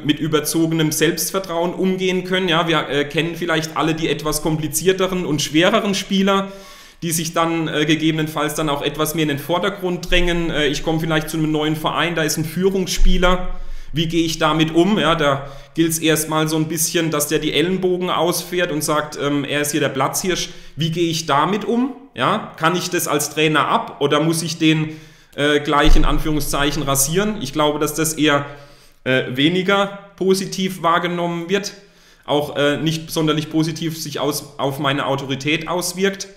mit überzogenem Selbstvertrauen umgehen können. Ja, wir kennen vielleicht alle die etwas komplizierteren und schwereren Spieler, die sich dann gegebenenfalls dann auch etwas mehr in den Vordergrund drängen. Ich komme vielleicht zu einem neuen Verein, da ist ein Führungsspieler. Wie gehe ich damit um? Ja, da gilt es erstmal so ein bisschen, dass der die Ellenbogen ausfährt und sagt, er ist hier der Platzhirsch. Wie gehe ich damit um? Ja, kann ich das als Trainer ab oder muss ich den gleich in Anführungszeichen rasieren? Ich glaube, dass das eher weniger positiv wahrgenommen wird, auch nicht sonderlich positiv sich auf meine Autorität auswirkt.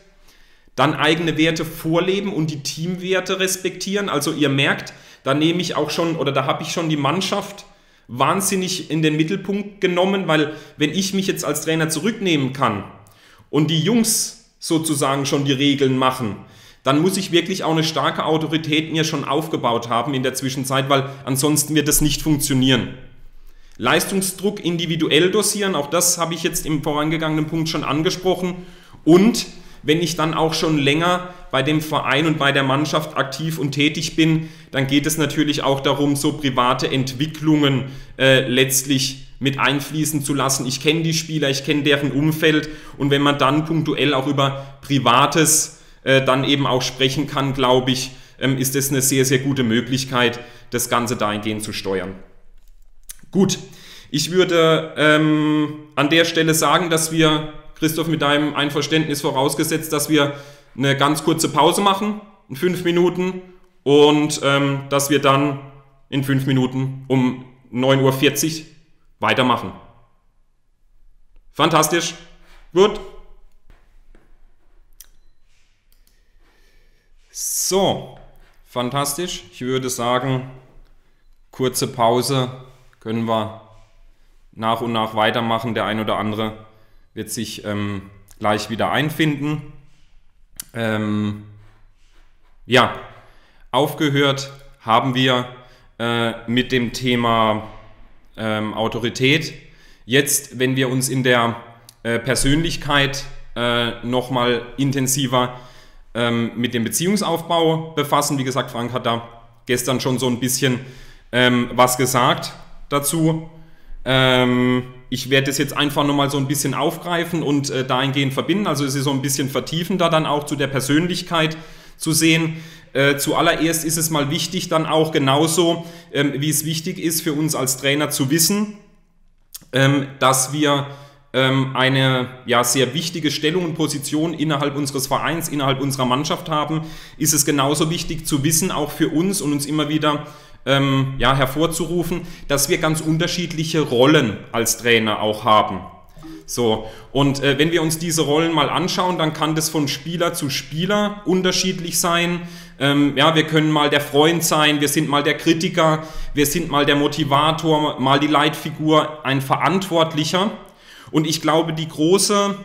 Dann eigene Werte vorleben und die Teamwerte respektieren. Also ihr merkt, da nehme ich auch schon oder da habe ich schon die Mannschaft wahnsinnig in den Mittelpunkt genommen, weil wenn ich mich jetzt als Trainer zurücknehmen kann und die Jungs sozusagen schon die Regeln machen, dann muss ich wirklich auch eine starke Autorität mir schon aufgebaut haben in der Zwischenzeit, weil ansonsten wird das nicht funktionieren. Leistungsdruck individuell dosieren, auch das habe ich jetzt im vorangegangenen Punkt schon angesprochen. Und wenn ich dann auch schon länger bei dem Verein und bei der Mannschaft aktiv und tätig bin, dann geht es natürlich auch darum, so private Entwicklungen letztlich mit einfließen zu lassen. Ich kenne die Spieler, ich kenne deren Umfeld und wenn man dann punktuell auch über Privates dann eben auch sprechen kann, glaube ich, ist das eine sehr, sehr gute Möglichkeit, das Ganze dahingehend zu steuern. Gut, ich würde an der Stelle sagen, dass wir, Christoph, mit deinem Einverständnis vorausgesetzt, dass wir eine ganz kurze Pause machen, in 5 Minuten, und dass wir dann in 5 Minuten um 9:40 Uhr weitermachen. Fantastisch, gut. So, fantastisch. Ich würde sagen, kurze Pause, können wir nach und nach weitermachen. Der ein oder andere wird sich gleich wieder einfinden. Ja, aufgehört haben wir mit dem Thema Autorität. Jetzt, wenn wir uns in der Persönlichkeit nochmal intensiver mit dem Beziehungsaufbau befassen. Wie gesagt, Frank hat da gestern schon so ein bisschen was gesagt dazu. Ich werde das jetzt einfach nochmal so ein bisschen aufgreifen und dahingehend verbinden. Also es ist so ein bisschen vertiefender dann auch zu der Persönlichkeit zu sehen. Zuallererst ist es mal wichtig dann auch genauso, wie es wichtig ist für uns als Trainer zu wissen, dass wir eine sehr wichtige Stellung und Position innerhalb unseres Vereins, innerhalb unserer Mannschaft haben, ist es genauso wichtig zu wissen, auch für uns und uns immer wieder hervorzurufen, dass wir ganz unterschiedliche Rollen als Trainer auch haben. So, und wenn wir uns diese Rollen mal anschauen, dann kann das von Spieler zu Spieler unterschiedlich sein. Wir können mal der Freund sein, wir sind mal der Kritiker, wir sind mal der Motivator, mal die Leitfigur, ein Verantwortlicher. Und ich glaube, die große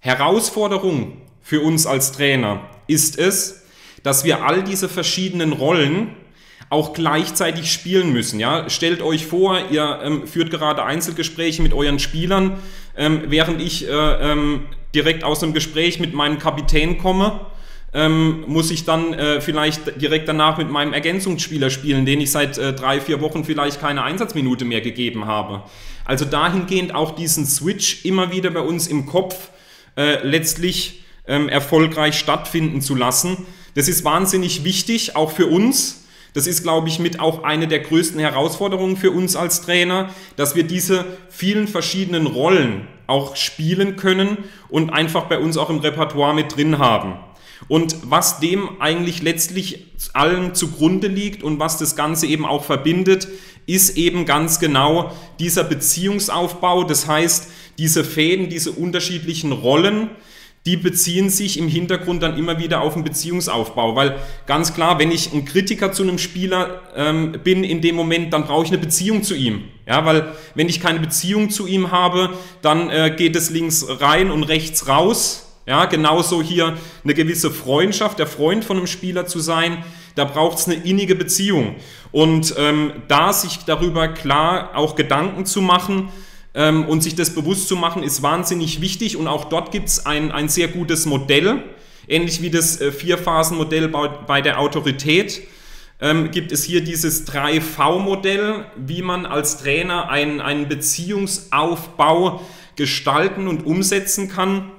Herausforderung für uns als Trainer ist es, dass wir all diese verschiedenen Rollen auch gleichzeitig spielen müssen. Ja? Stellt euch vor, ihr führt gerade Einzelgespräche mit euren Spielern, während ich direkt aus einem Gespräch mit meinem Kapitän komme, muss ich dann vielleicht direkt danach mit meinem Ergänzungsspieler spielen, den ich seit 3, 4 Wochen vielleicht keine Einsatzminute mehr gegeben habe. Also dahingehend auch diesen Switch immer wieder bei uns im Kopf letztlich erfolgreich stattfinden zu lassen. Das ist wahnsinnig wichtig, auch für uns. Das ist, glaube ich, mit auch eine der größten Herausforderungen für uns als Trainer, dass wir diese vielen verschiedenen Rollen auch spielen können und einfach bei uns auch im Repertoire mit drin haben. Und was dem eigentlich letztlich allem zugrunde liegt und was das Ganze eben auch verbindet, ist eben ganz genau dieser Beziehungsaufbau. Das heißt, diese Fäden, diese unterschiedlichen Rollen, die beziehen sich im Hintergrund dann immer wieder auf den Beziehungsaufbau, weil ganz klar, wenn ich ein Kritiker zu einem Spieler bin in dem Moment, dann brauche ich eine Beziehung zu ihm, ja, weil wenn ich keine Beziehung zu ihm habe, dann geht es links rein und rechts raus, ja, genauso hier eine gewisse Freundschaft, der Freund von einem Spieler zu sein, da braucht es eine innige Beziehung und da sich darüber klar auch Gedanken zu machen, und sich das bewusst zu machen, ist wahnsinnig wichtig und auch dort gibt es ein sehr gutes Modell, ähnlich wie das Vierphasenmodell bei der Autorität, gibt es hier dieses 3V-Modell, wie man als Trainer einen Beziehungsaufbau gestalten und umsetzen kann.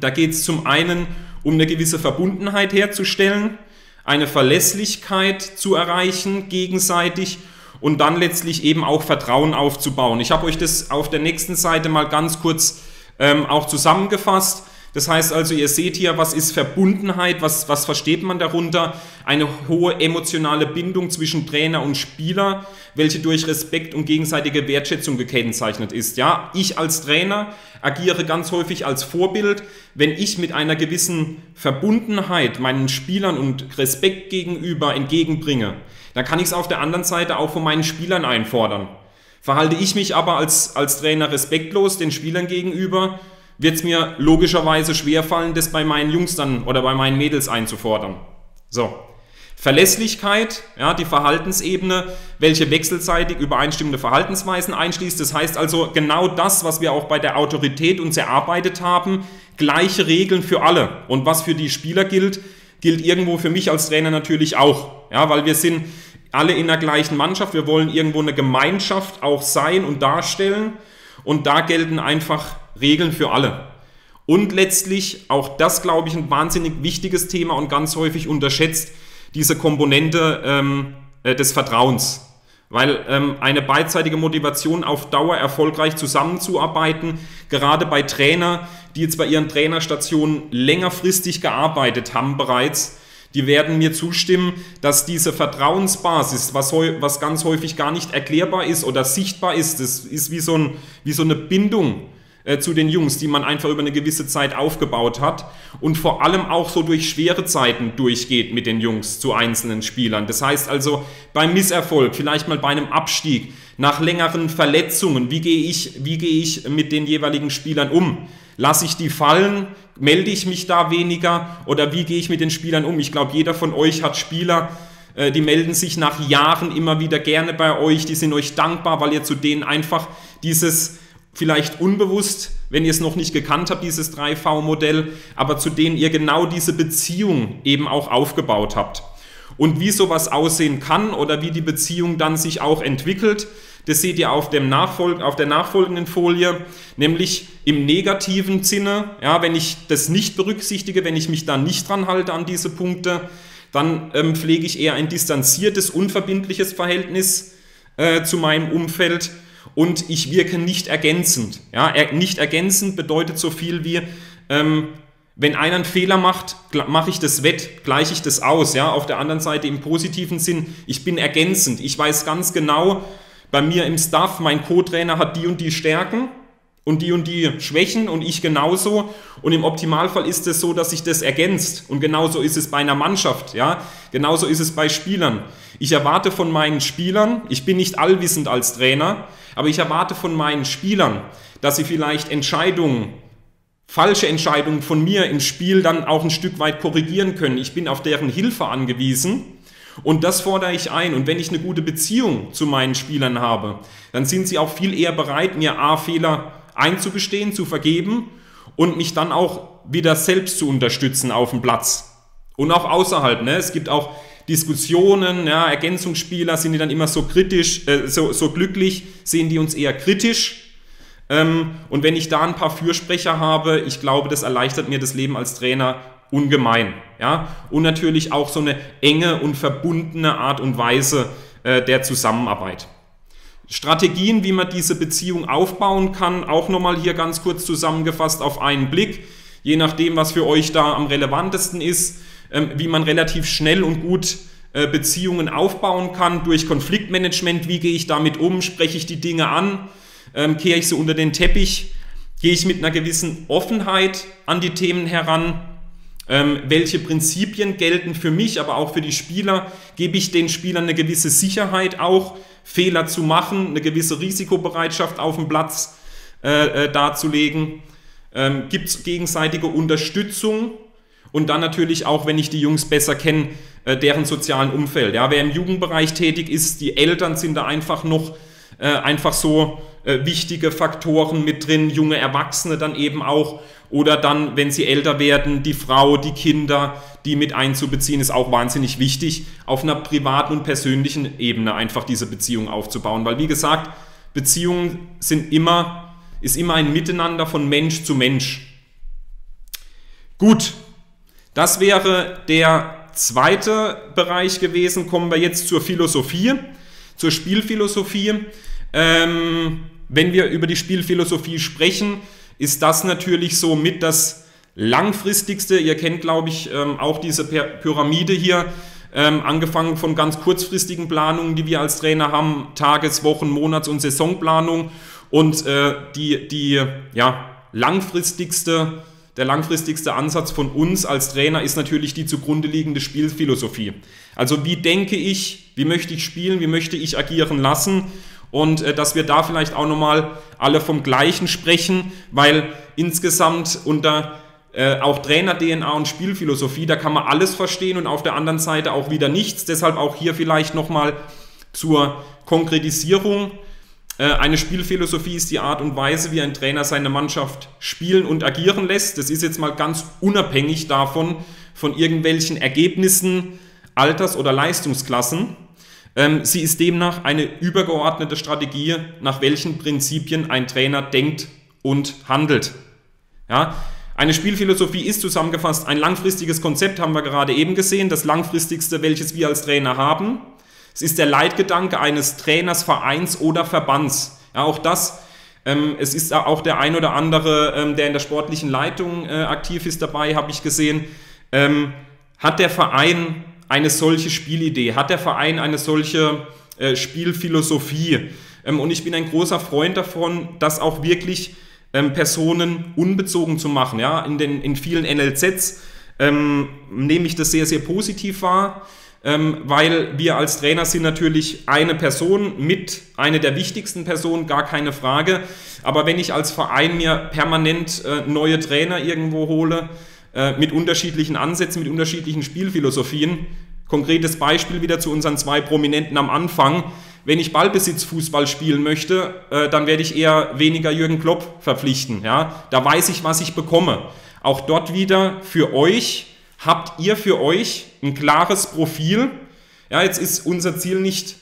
Da geht es zum einen um eine gewisse Verbundenheit herzustellen, eine Verlässlichkeit zu erreichen gegenseitig und dann letztlich eben auch Vertrauen aufzubauen. Ich habe euch das auf der nächsten Seite mal ganz kurz auch zusammengefasst. Das heißt also, ihr seht hier, was ist Verbundenheit, was versteht man darunter? Eine hohe emotionale Bindung zwischen Trainer und Spieler, welche durch Respekt und gegenseitige Wertschätzung gekennzeichnet ist. Ja, ich als Trainer agiere ganz häufig als Vorbild, wenn ich mit einer gewissen Verbundenheit meinen Spielern und Respekt gegenüber entgegenbringe. Dann kann ich es auf der anderen Seite auch von meinen Spielern einfordern. Verhalte ich mich aber als Trainer respektlos den Spielern gegenüber, wird es mir logischerweise schwerfallen, das bei meinen Jungs dann oder bei meinen Mädels einzufordern. So. Verlässlichkeit, ja, die Verhaltensebene, welche wechselseitig übereinstimmende Verhaltensweisen einschließt. Das heißt also genau das, was wir auch bei der Autorität uns erarbeitet haben, gleiche Regeln für alle. Und was für die Spieler gilt, gilt irgendwo für mich als Trainer natürlich auch. Ja, weil wir sind alle in der gleichen Mannschaft, wir wollen irgendwo eine Gemeinschaft auch sein und darstellen und da gelten einfach Regeln für alle. Und letztlich, auch das glaube ich ein wahnsinnig wichtiges Thema und ganz häufig unterschätzt, diese Komponente des Vertrauens. Weil eine beidseitige Motivation auf Dauer erfolgreich zusammenzuarbeiten, gerade bei Trainer, die jetzt bei ihren Trainerstationen längerfristig gearbeitet haben bereits, die werden mir zustimmen, dass diese Vertrauensbasis, was ganz häufig gar nicht erklärbar ist oder sichtbar ist, das ist wie so eine Bindung zu den Jungs, die man einfach über eine gewisse Zeit aufgebaut hat und vor allem auch so durch schwere Zeiten durchgeht mit den Jungs zu einzelnen Spielern. Das heißt also beim Misserfolg, vielleicht mal bei einem Abstieg, nach längeren Verletzungen, wie gehe ich mit den jeweiligen Spielern um? Lasse ich die fallen? Melde ich mich da weniger? Oder wie gehe ich mit den Spielern um? Ich glaube, jeder von euch hat Spieler, die melden sich nach Jahren immer wieder gerne bei euch. Die sind euch dankbar, weil ihr zu denen einfach dieses, vielleicht unbewusst, wenn ihr es noch nicht gekannt habt, dieses 3V-Modell, aber zu denen ihr genau diese Beziehung eben auch aufgebaut habt. Und wie sowas aussehen kann oder wie die Beziehung dann sich auch entwickelt, das seht ihr auf der nachfolgenden Folie, nämlich im negativen Sinne, ja, wenn ich das nicht berücksichtige, wenn ich mich da nicht dran halte an diese Punkte, dann pflege ich eher ein distanziertes, unverbindliches Verhältnis zu meinem Umfeld und ich wirke nicht ergänzend. Ja, nicht ergänzend bedeutet so viel wie, wenn einer einen Fehler macht, mache ich das wett, gleiche ich das aus. Ja, auf der anderen Seite im positiven Sinn, ich bin ergänzend. Ich weiß ganz genau, bei mir im Staff, mein Co-Trainer hat die und die Stärken und die Schwächen und ich genauso. Und im Optimalfall ist es so, dass sich das ergänzt. Und genauso ist es bei einer Mannschaft. Ja? Genauso ist es bei Spielern. Ich erwarte von meinen Spielern, ich bin nicht allwissend als Trainer, aber ich erwarte von meinen Spielern, dass sie vielleicht Entscheidungen, falsche Entscheidungen von mir im Spiel dann auch ein Stück weit korrigieren können. Ich bin auf deren Hilfe angewiesen. Und das fordere ich ein. Und wenn ich eine gute Beziehung zu meinen Spielern habe, dann sind sie auch viel eher bereit, mir Fehler einzugestehen, zu vergeben und mich dann auch wieder selbst zu unterstützen auf dem Platz. Und auch außerhalb. Ne? Es gibt auch Diskussionen, ja, Ergänzungsspieler, sind die dann immer so kritisch, so glücklich, sehen die uns eher kritisch. Und wenn ich da ein paar Fürsprecher habe, ich glaube, das erleichtert mir das Leben als Trainer ungemein. Ja? Und natürlich auch so eine enge und verbundene Art und Weise der Zusammenarbeit. Strategien, wie man diese Beziehung aufbauen kann, auch nochmal hier ganz kurz zusammengefasst auf einen Blick, je nachdem, was für euch da am relevantesten ist, wie man relativ schnell und gut Beziehungen aufbauen kann durch Konfliktmanagement, wie gehe ich damit um, spreche ich die Dinge an, kehre ich sie unter den Teppich, gehe ich mit einer gewissen Offenheit an die Themen heran, welche Prinzipien gelten für mich, aber auch für die Spieler, gebe ich den Spielern eine gewisse Sicherheit auch, Fehler zu machen, eine gewisse Risikobereitschaft auf dem Platz darzulegen, gibt es gegenseitige Unterstützung und dann natürlich auch, wenn ich die Jungs besser kenne, deren sozialen Umfeld. Ja, wer im Jugendbereich tätig ist, die Eltern sind da einfach noch wichtige Faktoren mit drin, junge Erwachsene dann eben auch oder dann, wenn sie älter werden, die Frau, die Kinder, die mit einzubeziehen, ist auch wahnsinnig wichtig, auf einer privaten und persönlichen Ebene einfach diese Beziehung aufzubauen, weil wie gesagt, Beziehungen sind immer ein Miteinander von Mensch zu Mensch. Gut, das wäre der zweite Bereich gewesen. Kommen wir jetzt zur Philosophie, zur Spielphilosophie. Wenn wir über die Spielphilosophie sprechen, ist das natürlich so mit das Langfristigste. Ihr kennt, glaube ich, auch diese Pyramide hier, angefangen von ganz kurzfristigen Planungen, die wir als Trainer haben, Tages-, Wochen-, Monats- und Saisonplanung und der langfristigste Ansatz von uns als Trainer ist natürlich die zugrunde liegende Spielphilosophie. Also wie denke ich, wie möchte ich spielen, wie möchte ich agieren lassen? Und dass wir da vielleicht auch nochmal alle vom Gleichen sprechen, weil insgesamt unter auch Trainer-DNA und Spielphilosophie, da kann man alles verstehen und auf der anderen Seite auch wieder nichts. Deshalb auch hier vielleicht nochmal zur Konkretisierung. Eine Spielphilosophie ist die Art und Weise, wie ein Trainer seine Mannschaft spielen und agieren lässt. Das ist jetzt mal ganz unabhängig davon, von irgendwelchen Ergebnissen, Alters- oder Leistungsklassen. Sie ist demnach eine übergeordnete Strategie, nach welchen Prinzipien ein Trainer denkt und handelt. Ja? Eine Spielphilosophie ist zusammengefasst ein langfristiges Konzept, haben wir gerade eben gesehen, das langfristigste, welches wir als Trainer haben. Es ist der Leitgedanke eines Trainers, Vereins oder Verbands. Ja, auch das, es ist auch der ein oder andere, der in der sportlichen Leitung aktiv ist dabei, habe ich gesehen, hat der Verein eine solche Spielidee, hat der Verein eine solche Spielphilosophie. Und ich bin ein großer Freund davon, das auch wirklich Personen unbezogen zu machen. Ja? In vielen NLZs nehme ich das sehr, sehr positiv wahr, weil wir als Trainer sind natürlich eine Person mit, eine der wichtigsten Personen, gar keine Frage. Aber wenn ich als Verein mir permanent neue Trainer irgendwo hole, mit unterschiedlichen Ansätzen, mit unterschiedlichen Spielphilosophien. Konkretes Beispiel wieder zu unseren zwei Prominenten am Anfang. Wenn ich Ballbesitzfußball spielen möchte, dann werde ich eher weniger Jürgen Klopp verpflichten. Ja? Da weiß ich, was ich bekomme. Auch dort wieder für euch, habt ihr für euch ein klares Profil. Ja, jetzt ist unser Ziel nicht,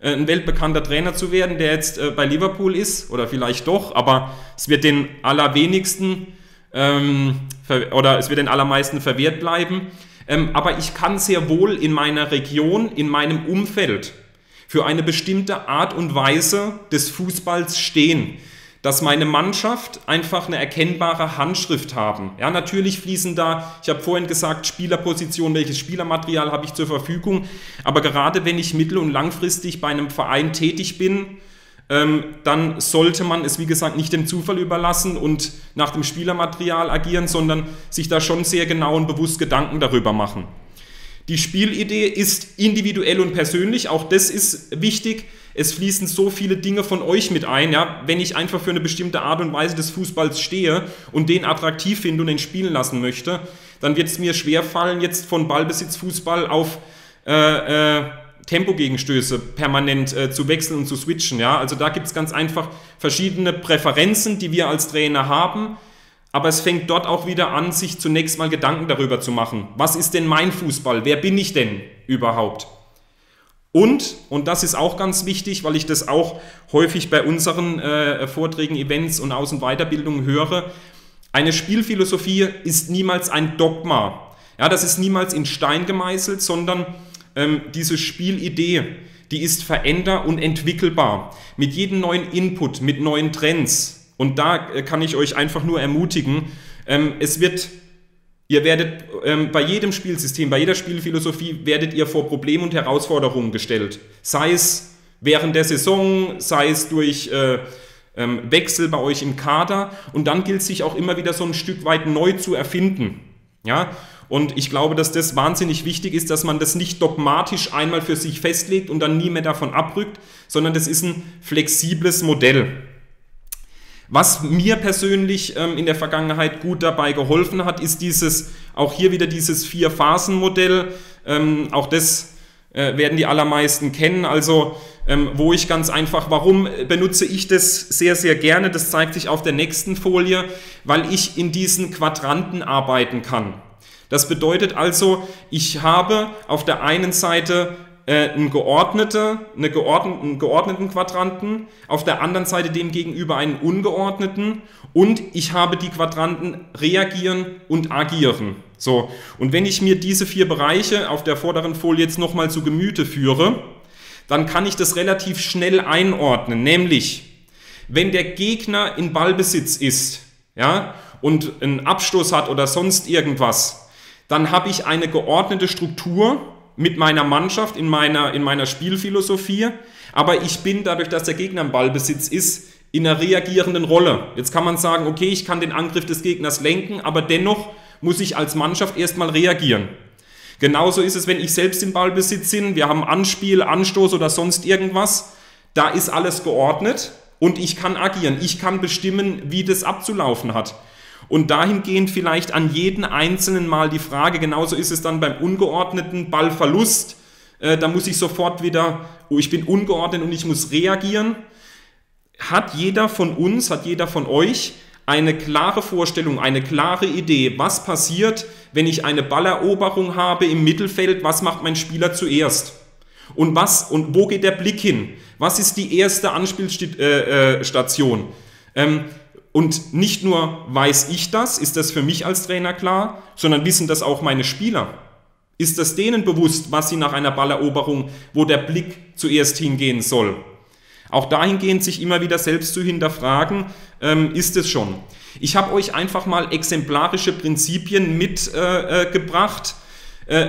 ein weltbekannter Trainer zu werden, der jetzt bei Liverpool ist, oder vielleicht doch, aber es wird den allerwenigsten es wird den allermeisten verwehrt bleiben, aber ich kann sehr wohl in meiner Region, in meinem Umfeld für eine bestimmte Art und Weise des Fußballs stehen, dass meine Mannschaft einfach eine erkennbare Handschrift haben. Ja, natürlich fließen da, ich habe vorhin gesagt, Spielerposition, welches Spielermaterial habe ich zur Verfügung, aber gerade wenn ich mittel- und langfristig bei einem Verein tätig bin, dann sollte man es, wie gesagt, nicht dem Zufall überlassen und nach dem Spielermaterial agieren, sondern sich da schon sehr genau und bewusst Gedanken darüber machen. Die Spielidee ist individuell und persönlich, auch das ist wichtig. Es fließen so viele Dinge von euch mit ein, ja? Wenn ich einfach für eine bestimmte Art und Weise des Fußballs stehe und den attraktiv finde und den spielen lassen möchte, dann wird es mir schwerfallen, jetzt von Ballbesitzfußball auf Tempogegenstöße permanent zu wechseln und zu switchen. Ja? Also da gibt es ganz einfach verschiedene Präferenzen, die wir als Trainer haben. Aber es fängt dort auch wieder an, sich zunächst mal Gedanken darüber zu machen. Was ist denn mein Fußball? Wer bin ich denn überhaupt? Und das ist auch ganz wichtig, weil ich das auch häufig bei unseren Vorträgen, Events und Aus- und Weiterbildungen höre, eine Spielphilosophie ist niemals ein Dogma. Ja, das ist niemals in Stein gemeißelt, sondern diese Spielidee, die ist veränderbar und entwickelbar. Mit jedem neuen Input, mit neuen Trends. Und da kann ich euch einfach nur ermutigen, ihr werdet bei jedem Spielsystem, bei jeder Spielphilosophie werdet ihr vor Problemen und Herausforderungen gestellt. Sei es während der Saison, sei es durch Wechsel bei euch im Kader. Und dann gilt es sich auch immer wieder so ein Stück weit neu zu erfinden. Ja? Und ich glaube, dass das wahnsinnig wichtig ist, dass man das nicht dogmatisch einmal für sich festlegt und dann nie mehr davon abrückt, sondern das ist ein flexibles Modell. Was mir persönlich in der Vergangenheit gut dabei geholfen hat, ist auch hier wieder dieses Vier-Phasen-Modell. Auch das werden die allermeisten kennen. Also wo ich ganz einfach, warum benutze ich das sehr, sehr gerne? Das zeigt sich auf der nächsten Folie, weil ich in diesen Quadranten arbeiten kann. Das bedeutet also, ich habe auf der einen Seite einen geordneten Quadranten, auf der anderen Seite demgegenüber einen ungeordneten und ich habe die Quadranten reagieren und agieren. So, und wenn ich mir diese vier Bereiche auf der vorderen Folie jetzt nochmal zu Gemüte führe, dann kann ich das relativ schnell einordnen, nämlich wenn der Gegner in Ballbesitz ist, ja, und einen Abstoß hat oder sonst irgendwas, dann habe ich eine geordnete Struktur mit meiner Mannschaft, in meiner Spielphilosophie, aber ich bin dadurch, dass der Gegner im Ballbesitz ist, in einer reagierenden Rolle. Jetzt kann man sagen, okay, ich kann den Angriff des Gegners lenken, aber dennoch muss ich als Mannschaft erstmal reagieren. Genauso ist es, wenn ich selbst im Ballbesitz bin, wir haben Anspiel, Anstoß oder sonst irgendwas, da ist alles geordnet und ich kann agieren, ich kann bestimmen, wie das abzulaufen hat. Und dahingehend vielleicht an jeden einzelnen Mal die Frage, genauso ist es dann beim ungeordneten Ballverlust, da muss ich sofort wieder, oh, ich bin ungeordnet und ich muss reagieren. Hat jeder von uns, hat jeder von euch eine klare Vorstellung, eine klare Idee, was passiert, wenn ich eine Balleroberung habe im Mittelfeld, was macht mein Spieler zuerst? Und wo geht der Blick hin? Was ist die erste Anspielstation? Und nicht nur weiß ich das, ist das für mich als Trainer klar, sondern wissen das auch meine Spieler. Ist das denen bewusst, was sie nach einer Balleroberung, wo der Blick zuerst hingehen soll? Auch dahingehend sich immer wieder selbst zu hinterfragen, ist es schon. Ich habe euch einfach mal exemplarische Prinzipien mitgebracht.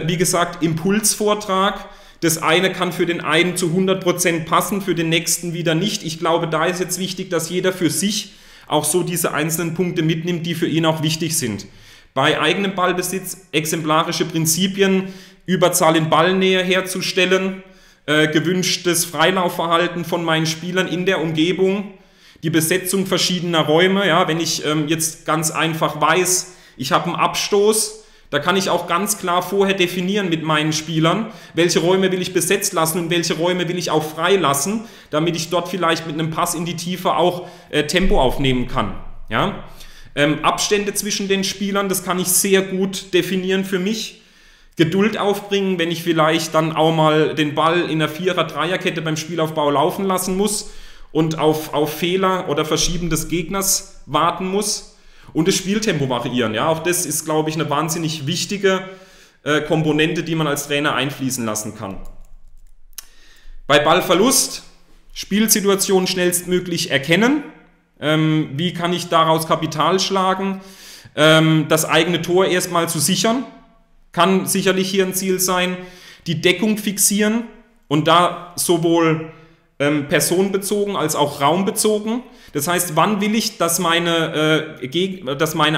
Wie gesagt, Impulsvortrag. Das eine kann für den einen zu 100% passen, für den nächsten wieder nicht. Ich glaube, da ist jetzt wichtig, dass jeder für sich auch so diese einzelnen Punkte mitnimmt, die für ihn auch wichtig sind. Bei eigenem Ballbesitz exemplarische Prinzipien, Überzahl in Ballnähe herzustellen, gewünschtes Freilaufverhalten von meinen Spielern in der Umgebung, die Besetzung verschiedener Räume. Ja, wenn ich jetzt ganz einfach weiß, ich habe einen Abstoß, da kann ich auch ganz klar vorher definieren mit meinen Spielern, welche Räume will ich besetzt lassen und welche Räume will ich auch frei lassen, damit ich dort vielleicht mit einem Pass in die Tiefe auch Tempo aufnehmen kann. Ja? Abstände zwischen den Spielern, das kann ich sehr gut definieren für mich. Geduld aufbringen, wenn ich vielleicht dann auch mal den Ball in der Vierer-Dreierkette beim Spielaufbau laufen lassen muss und auf Fehler oder Verschieben des Gegners warten muss. Und das Spieltempo variieren, ja, auch das ist, glaube ich, eine wahnsinnig wichtige Komponente, die man als Trainer einfließen lassen kann. Bei Ballverlust Spielsituation schnellstmöglich erkennen. Wie kann ich daraus Kapital schlagen? Das eigene Tor erstmal zu sichern, kann sicherlich hier ein Ziel sein. Die Deckung fixieren und da sowohl personenbezogen als auch raumbezogen. Das heißt, wann will ich, dass meine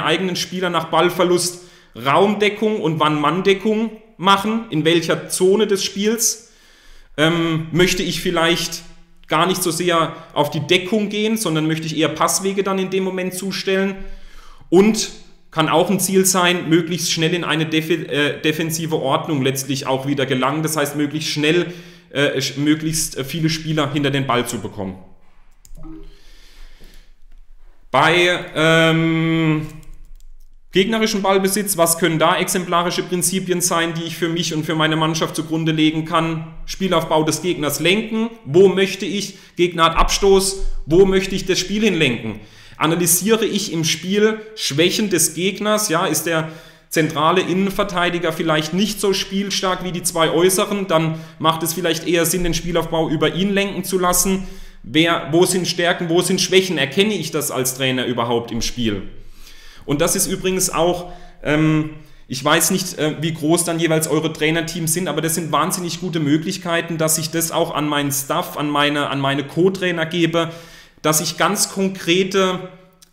eigenen Spieler nach Ballverlust Raumdeckung und Mann-Mann-Deckung machen? In welcher Zone des Spiels? Möchte ich vielleicht gar nicht so sehr auf die Deckung gehen, sondern möchte ich eher Passwege dann in dem Moment zustellen? Und kann auch ein Ziel sein, möglichst schnell in eine defensive Ordnung letztlich auch wieder gelangen. Das heißt, möglichst schnell möglichst viele Spieler hinter den Ball zu bekommen. Bei gegnerischen Ballbesitz, was können da exemplarische Prinzipien sein, die ich für mich und für meine Mannschaft zugrunde legen kann? Spielaufbau des Gegners lenken. Wo möchte ich? Gegner hat Abstoß. Wo möchte ich das Spiel hinlenken? Analysiere ich im Spiel Schwächen des Gegners? Ja, ist der zentrale Innenverteidiger vielleicht nicht so spielstark wie die zwei Äußeren? Dann macht es vielleicht eher Sinn, den Spielaufbau über ihn lenken zu lassen. Wo sind Stärken, wo sind Schwächen? Erkenne ich das als Trainer überhaupt im Spiel? Und das ist übrigens auch, ich weiß nicht, wie groß dann jeweils eure Trainerteams sind, aber das sind wahnsinnig gute Möglichkeiten, dass ich das auch an meinen Staff, an meine Co-Trainer gebe, dass ich ganz konkrete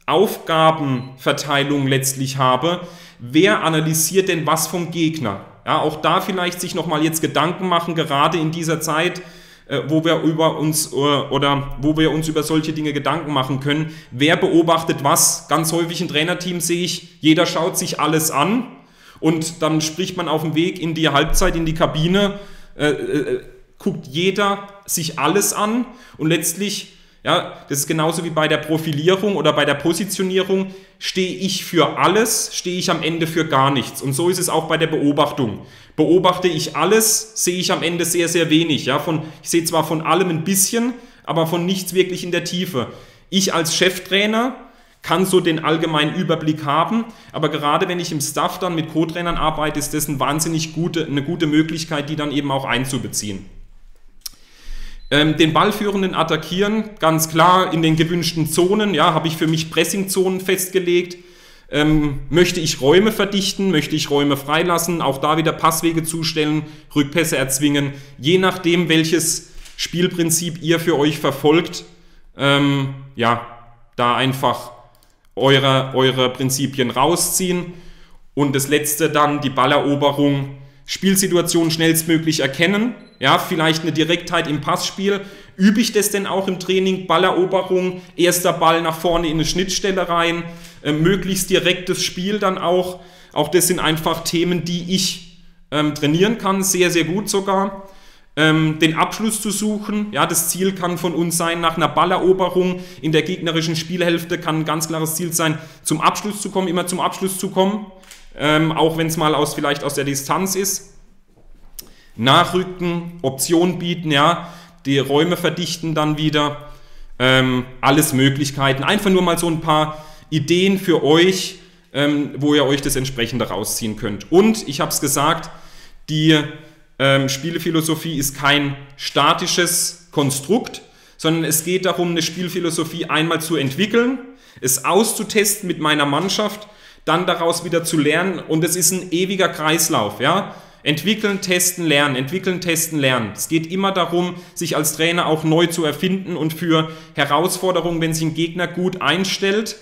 Aufgabenverteilung letztlich habe. Wer analysiert denn was vom Gegner? Ja, auch da vielleicht sich nochmal jetzt Gedanken machen, gerade in dieser Zeit, wo wir uns über solche Dinge Gedanken machen können. Wer beobachtet was? Ganz häufig im Trainerteam sehe ich, jeder schaut sich alles an und dann spricht man auf dem Weg in die Halbzeit, in die Kabine, guckt jeder sich alles an und letztlich, ja, das ist genauso wie bei der Profilierung oder bei der Positionierung, stehe ich für alles, stehe ich am Ende für gar nichts. Und so ist es auch bei der Beobachtung. Beobachte ich alles, sehe ich am Ende sehr, sehr wenig. Ja, ich sehe zwar von allem ein bisschen, aber von nichts wirklich in der Tiefe. Ich als Cheftrainer kann so den allgemeinen Überblick haben, aber gerade wenn ich im Staff dann mit Co-Trainern arbeite, ist das eine wahnsinnig gute Möglichkeit, die dann eben auch einzubeziehen. Den Ballführenden attackieren, ganz klar in den gewünschten Zonen, ja, habe ich für mich Pressingzonen festgelegt, möchte ich Räume verdichten, möchte ich Räume freilassen, auch da wieder Passwege zustellen, Rückpässe erzwingen, je nachdem welches Spielprinzip ihr für euch verfolgt, ja, da einfach eure Prinzipien rausziehen. Und das letzte dann die Balleroberung, Spielsituation schnellstmöglich erkennen. Ja, vielleicht eine Direktheit im Passspiel. Übe ich das denn auch im Training? Balleroberung, erster Ball nach vorne in eine Schnittstelle rein, möglichst direktes Spiel dann auch. Auch das sind einfach Themen, die ich trainieren kann, sehr, sehr gut sogar. Den Abschluss zu suchen, ja, das Ziel kann von uns sein, nach einer Balleroberung in der gegnerischen Spielhälfte kann ein ganz klares Ziel sein, zum Abschluss zu kommen, immer zum Abschluss zu kommen, auch wenn es mal vielleicht aus der Distanz ist. Nachrücken, Optionen bieten, ja, die Räume verdichten dann wieder, alles Möglichkeiten. Einfach nur mal so ein paar Ideen für euch, wo ihr euch das entsprechende rausziehen könnt. Und ich habe es gesagt, die Spielphilosophie ist kein statisches Konstrukt, sondern es geht darum, eine Spielphilosophie einmal zu entwickeln, es auszutesten mit meiner Mannschaft, dann daraus wieder zu lernen und es ist ein ewiger Kreislauf, ja. Entwickeln, testen, lernen, entwickeln, testen, lernen. Es geht immer darum, sich als Trainer auch neu zu erfinden und für Herausforderungen, wenn sich ein Gegner gut einstellt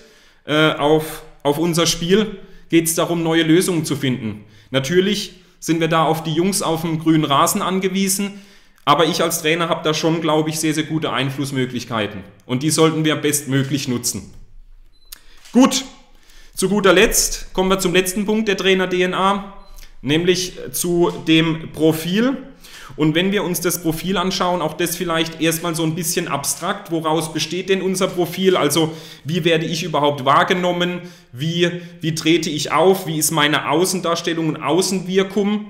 auf unser Spiel, geht es darum, neue Lösungen zu finden. Natürlich sind wir da auf die Jungs auf dem grünen Rasen angewiesen, aber ich als Trainer habe da schon, glaube ich, sehr, sehr gute Einflussmöglichkeiten und die sollten wir bestmöglich nutzen. Gut, zu guter Letzt kommen wir zum letzten Punkt der Trainer-DNA. Nämlich zu dem Profil. Und wenn wir uns das Profil anschauen, auch das vielleicht erstmal so ein bisschen abstrakt, woraus besteht denn unser Profil? Also wie werde ich überhaupt wahrgenommen? Wie trete ich auf? Wie ist meine Außendarstellung und Außenwirkung?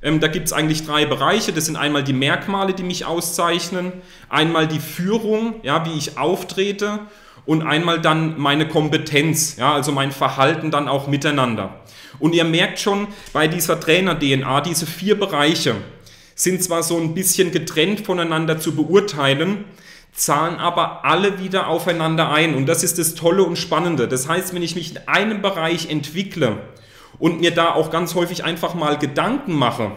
Da gibt es eigentlich drei Bereiche. Das sind einmal die Merkmale, die mich auszeichnen, einmal die Führung, ja, wie ich auftrete und einmal dann meine Kompetenz, ja, also mein Verhalten dann auch miteinander. Und ihr merkt schon bei dieser Trainer-DNA, diese vier Bereiche sind zwar so ein bisschen getrennt voneinander zu beurteilen, zahlen aber alle wieder aufeinander ein. Und das ist das Tolle und Spannende. Das heißt, wenn ich mich in einem Bereich entwickle und mir da auch ganz häufig einfach mal Gedanken mache,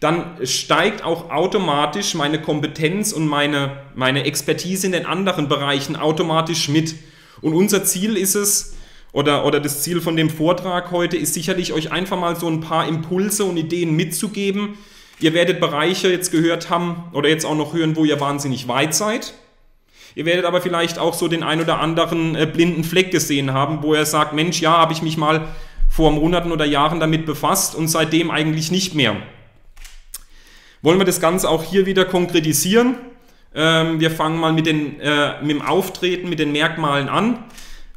dann steigt auch automatisch meine Kompetenz und meine Expertise in den anderen Bereichen automatisch mit. Und unser Ziel ist es, oder das Ziel von dem Vortrag heute ist sicherlich, euch einfach mal so ein paar Impulse und Ideen mitzugeben. Ihr werdet Bereiche jetzt gehört haben oder jetzt auch noch hören, wo ihr wahnsinnig weit seid. Ihr werdet aber vielleicht auch so den ein oder anderen blinden Fleck gesehen haben, wo ihr sagt, Mensch, ja, habe ich mich mal vor Monaten oder Jahren damit befasst und seitdem eigentlich nicht mehr. Wollen wir das Ganze auch hier wieder konkretisieren? Wir fangen mal mit dem Auftreten, mit den Merkmalen an.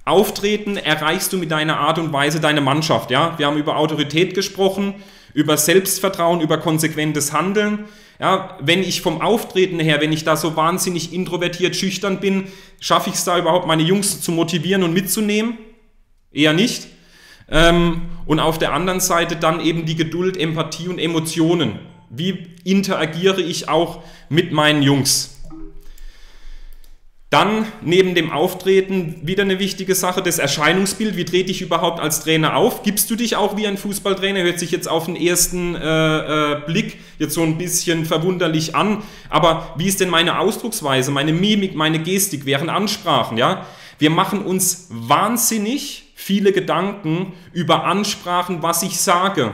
Auftreten erreichst du mit deiner Art und Weise deine Mannschaft. Ja? Wir haben über Autorität gesprochen, über Selbstvertrauen, über konsequentes Handeln. Ja, wenn ich vom Auftreten her, wenn ich da so wahnsinnig introvertiert, schüchtern bin, schaffe ich es da überhaupt, meine Jungs zu motivieren und mitzunehmen? Eher nicht. Und auf der anderen Seite dann eben die Geduld, Empathie und Emotionen. Wie interagiere ich auch mit meinen Jungs? Dann neben dem Auftreten wieder eine wichtige Sache, das Erscheinungsbild. Wie trete ich überhaupt als Trainer auf? Gibst du dich auch wie ein Fußballtrainer? Hört sich jetzt auf den ersten Blick jetzt so ein bisschen verwunderlich an. Aber wie ist denn meine Ausdrucksweise, meine Mimik, meine Gestik während Ansprachen? Ja? Wir machen uns wahnsinnig viele Gedanken über Ansprachen, was ich sage.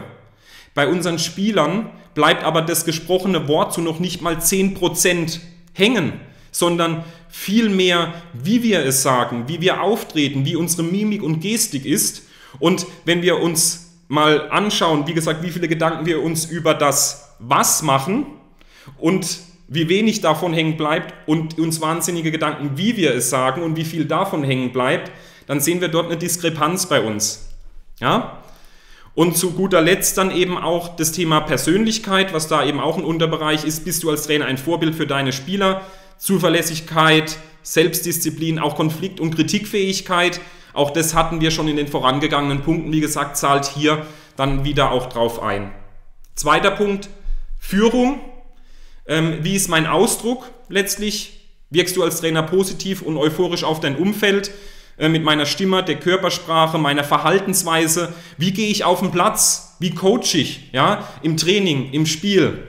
Bei unseren Spielern bleibt aber das gesprochene Wort zu noch nicht mal 10% hängen, sondern vielmehr, wie wir es sagen, wie wir auftreten, wie unsere Mimik und Gestik ist. Und wenn wir uns mal anschauen, wie gesagt, wie viele Gedanken wir uns über das Was machen und wie wenig davon hängen bleibt und uns wahnsinnige Gedanken, wie wir es sagen und wie viel davon hängen bleibt, dann sehen wir dort eine Diskrepanz bei uns. Ja? Und zu guter Letzt dann eben auch das Thema Persönlichkeit, was da eben auch ein Unterbereich ist. Bist du als Trainer ein Vorbild für deine Spieler? Zuverlässigkeit, Selbstdisziplin, auch Konflikt- und Kritikfähigkeit. Auch das hatten wir schon in den vorangegangenen Punkten. Wie gesagt, zahlt hier dann wieder auch drauf ein. Zweiter Punkt, Führung. Wie ist mein Ausdruck letztlich? Wirkst du als Trainer positiv und euphorisch auf dein Umfeld? Mit meiner Stimme, der Körpersprache, meiner Verhaltensweise, wie gehe ich auf den Platz, wie coache ich, ja, im Training, im Spiel,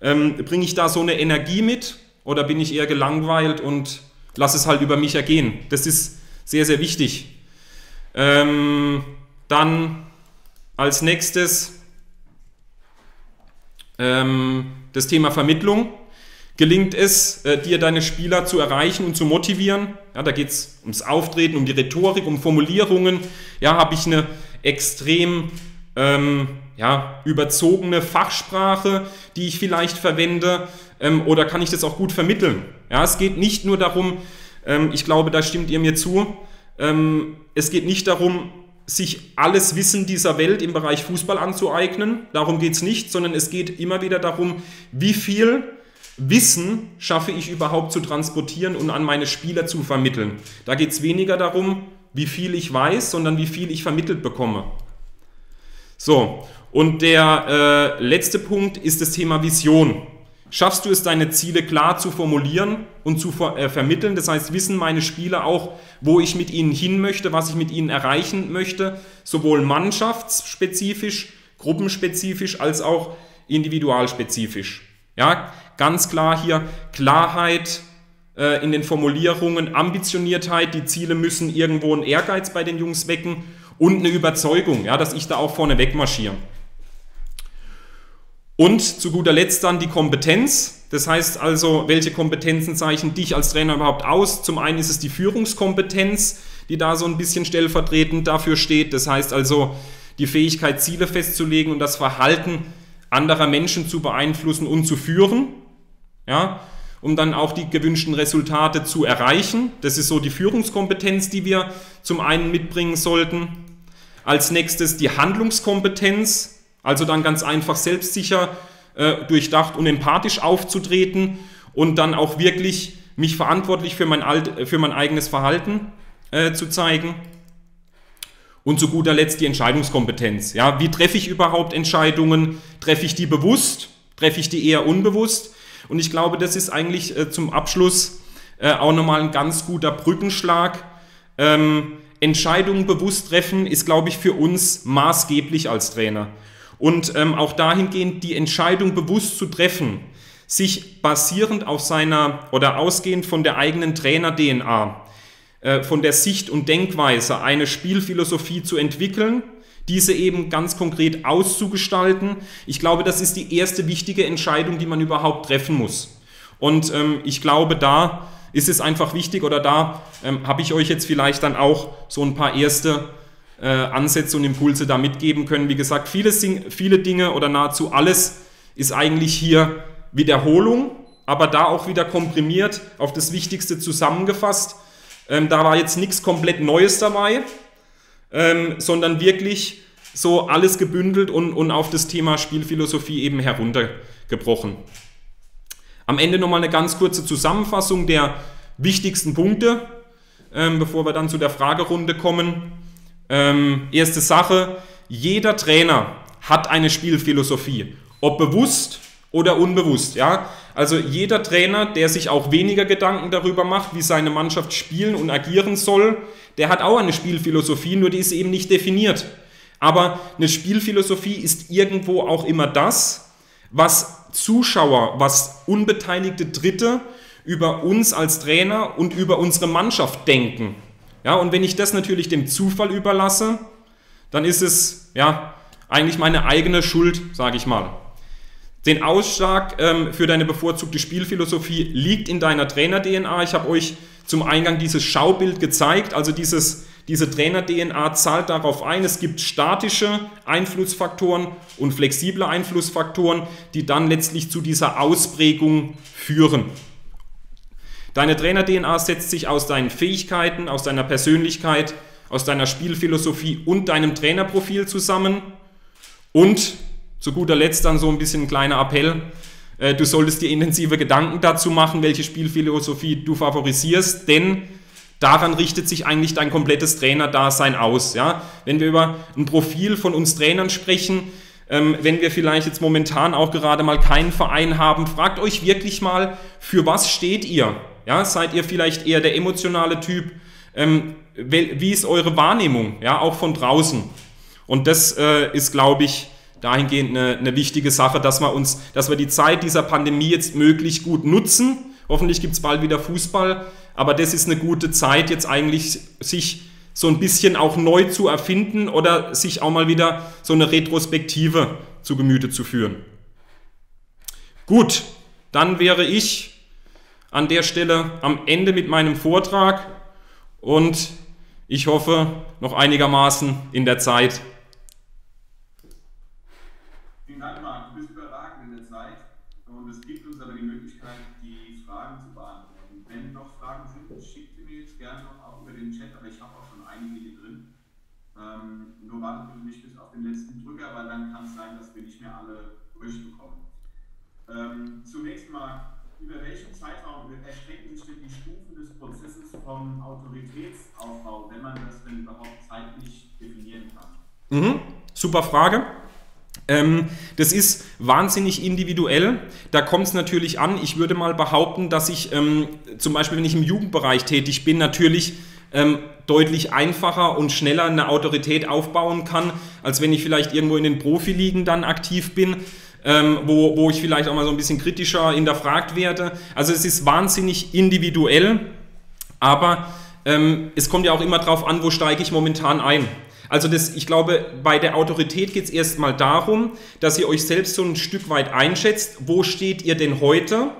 bringe ich da so eine Energie mit oder bin ich eher gelangweilt und lasse es halt über mich ergehen? Das ist sehr, sehr wichtig. Dann als nächstes das Thema Vermittlung. Gelingt es, dir deine Spieler zu erreichen und zu motivieren? Ja, da geht es ums Auftreten, um die Rhetorik, um Formulierungen. Ja, habe ich eine extrem überzogene Fachsprache, die ich vielleicht verwende? Oder kann ich das auch gut vermitteln? Ja, es geht nicht nur darum, ich glaube, da stimmt ihr mir zu, es geht nicht darum, sich alles Wissen dieser Welt im Bereich Fußball anzueignen. Darum geht es nicht, sondern es geht immer wieder darum, wie viel Wissen schaffe ich überhaupt zu transportieren und an meine Spieler zu vermitteln. Da geht es weniger darum, wie viel ich weiß, sondern wie viel ich vermittelt bekomme. So, und der letzte Punkt ist das Thema Vision. Schaffst du es, deine Ziele klar zu formulieren und zu vermitteln? Das heißt, wissen meine Spieler auch, wo ich mit ihnen hin möchte, was ich mit ihnen erreichen möchte, sowohl mannschaftsspezifisch, gruppenspezifisch als auch individualspezifisch. Ja, ganz klar hier Klarheit in den Formulierungen, Ambitioniertheit, die Ziele müssen irgendwo einen Ehrgeiz bei den Jungs wecken und eine Überzeugung, ja, dass ich da auch vorne weg marschiere. Und zu guter Letzt dann die Kompetenz, das heißt also, welche Kompetenzen zeichnen dich als Trainer überhaupt aus? Zum einen ist es die Führungskompetenz, die da so ein bisschen stellvertretend dafür steht, das heißt also die Fähigkeit, Ziele festzulegen und das Verhalten anderer Menschen zu beeinflussen und zu führen, ja, um dann auch die gewünschten Resultate zu erreichen. Das ist so die Führungskompetenz, die wir zum einen mitbringen sollten. Als nächstes die Handlungskompetenz, also dann ganz einfach selbstsicher, durchdacht und empathisch aufzutreten und dann auch wirklich mich verantwortlich für mein eigenes Verhalten zu zeigen. Und zu guter Letzt die Entscheidungskompetenz. Ja, wie treffe ich überhaupt Entscheidungen? Treffe ich die bewusst? treffe ich die eher unbewusst. Und ich glaube, das ist eigentlich zum Abschluss auch nochmal ein ganz guter Brückenschlag. Entscheidungen bewusst treffen ist, glaube ich, für uns maßgeblich als Trainer. Und auch dahingehend, die Entscheidung bewusst zu treffen, sich basierend auf seiner oder ausgehend von der eigenen Trainer-DNA, von der Sicht und Denkweise eine Spielphilosophie zu entwickeln, diese eben ganz konkret auszugestalten. Ich glaube, das ist die erste wichtige Entscheidung, die man überhaupt treffen muss. Und ich glaube, da ist es einfach wichtig, oder da habe ich euch jetzt vielleicht dann auch so ein paar erste Ansätze und Impulse da mitgeben können. Wie gesagt, viele Dinge oder nahezu alles ist eigentlich hier Wiederholung, aber da auch wieder komprimiert auf das Wichtigste zusammengefasst. Da war jetzt nichts komplett Neues dabei, sondern wirklich so alles gebündelt und auf das Thema Spielphilosophie eben heruntergebrochen. Am Ende nochmal eine ganz kurze Zusammenfassung der wichtigsten Punkte, bevor wir dann zu der Fragerunde kommen. Erste Sache, jeder Trainer hat eine Spielphilosophie, ob bewusst oder unbewusst. Ja? Also jeder Trainer, der sich auch weniger Gedanken darüber macht, wie seine Mannschaft spielen und agieren soll, der hat auch eine Spielphilosophie, nur die ist eben nicht definiert. Aber eine Spielphilosophie ist irgendwo auch immer das, was Zuschauer, was unbeteiligte Dritte über uns als Trainer und über unsere Mannschaft denken. Ja, und wenn ich das natürlich dem Zufall überlasse, dann ist es ja eigentlich meine eigene Schuld, sage ich mal. Den Ausschlag für deine bevorzugte Spielphilosophie liegt in deiner Trainer-DNA. Ich habe euch zum Eingang dieses Schaubild gezeigt. Also diese Trainer-DNA zahlt darauf ein. Es gibt statische Einflussfaktoren und flexible Einflussfaktoren, die dann letztlich zu dieser Ausprägung führen. Deine Trainer-DNA setzt sich aus deinen Fähigkeiten, aus deiner Persönlichkeit, aus deiner Spielphilosophie und deinem Trainerprofil zusammen. Und zu guter Letzt dann so ein bisschen ein kleiner Appell. Du solltest dir intensive Gedanken dazu machen, welche Spielphilosophie du favorisierst, denn daran richtet sich eigentlich dein komplettes Trainerdasein aus. Ja? Wenn wir über ein Profil von uns Trainern sprechen, wenn wir vielleicht jetzt momentan auch gerade mal keinen Verein haben, fragt euch wirklich mal, für was steht ihr? Ja, seid ihr vielleicht eher der emotionale Typ? Wie ist eure Wahrnehmung, ja, auch von draußen? Und das ist, glaube ich, dahingehend eine wichtige Sache, dass wir die Zeit dieser Pandemie jetzt möglichst gut nutzen. Hoffentlich gibt es bald wieder Fußball, aber das ist eine gute Zeit, jetzt eigentlich sich so ein bisschen auch neu zu erfinden oder sich auch mal wieder so eine Retrospektive zu Gemüte zu führen. Gut, dann wäre ich an der Stelle am Ende mit meinem Vortrag und ich hoffe noch einigermaßen in der Zeit. Vielen Dank, Marc. Du bist überragend in der Zeit und es gibt uns aber die Möglichkeit, die Fragen zu beantworten. Wenn noch Fragen sind, schickt sie mir jetzt gerne noch auch über den Chat, aber ich habe auch schon einige hier drin. Nur wartet bitte nicht bis auf den letzten Drücker, weil dann kann es sein, dass wir nicht mehr alle durchbekommen. Zunächst mal, über welchen Zeitraum erstrecken sich denn die Stufen des Prozesses vom Autoritätsaufbau, wenn man das denn überhaupt zeitlich definieren kann? Mhm, super Frage. Das ist wahnsinnig individuell, da kommt es natürlich an. Ich würde mal behaupten, dass ich zum Beispiel, wenn ich im Jugendbereich tätig bin, natürlich deutlich einfacher und schneller eine Autorität aufbauen kann, als wenn ich vielleicht irgendwo in den Profiligen dann aktiv bin, wo ich vielleicht auch mal so ein bisschen kritischer hinterfragt werde. Also es ist wahnsinnig individuell, aber es kommt ja auch immer darauf an, wo steige ich momentan ein. Also das, ich glaube, bei der Autorität geht es erstmal darum, dass ihr euch selbst so ein Stück weit einschätzt, wo steht ihr denn heute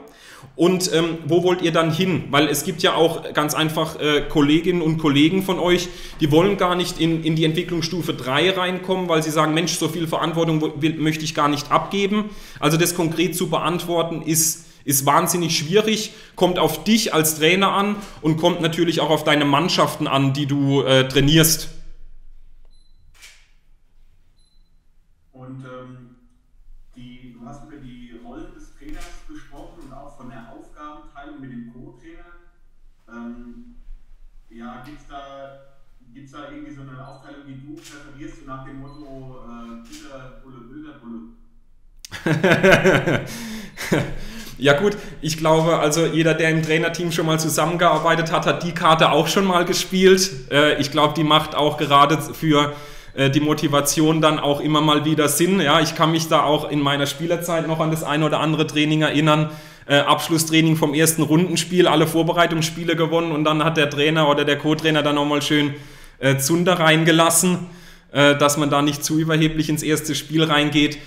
und wo wollt ihr dann hin? Weil es gibt ja auch ganz einfach Kolleginnen und Kollegen von euch, die wollen gar nicht in die Entwicklungsstufe 3 reinkommen, weil sie sagen, Mensch, so viel Verantwortung möchte ich gar nicht abgeben. Also das konkret zu beantworten ist wahnsinnig schwierig, kommt auf dich als Trainer an und kommt natürlich auch auf deine Mannschaften an, die du trainierst. Und du hast über die Rollen des Trainers gesprochen und auch von der Aufgabenteilung mit dem Co-Trainer. Ja, gibt's da irgendwie so eine Aufteilung, die du präferierst, so nach dem Motto Bilder, Bulle, Bilder, Bulle? Ja gut, ich glaube, also jeder, der im Trainerteam schon mal zusammengearbeitet hat, hat die Karte auch schon mal gespielt. Ich glaube, die macht auch gerade für die Motivation dann auch immer mal wieder Sinn. Ja, ich kann mich da auch in meiner Spielerzeit noch an das eine oder andere Training erinnern. Abschlusstraining vom ersten Rundenspiel, alle Vorbereitungsspiele gewonnen und dann hat der Trainer oder der Co-Trainer dann nochmal schön Zunder reingelassen, dass man da nicht zu überheblich ins erste Spiel reingeht.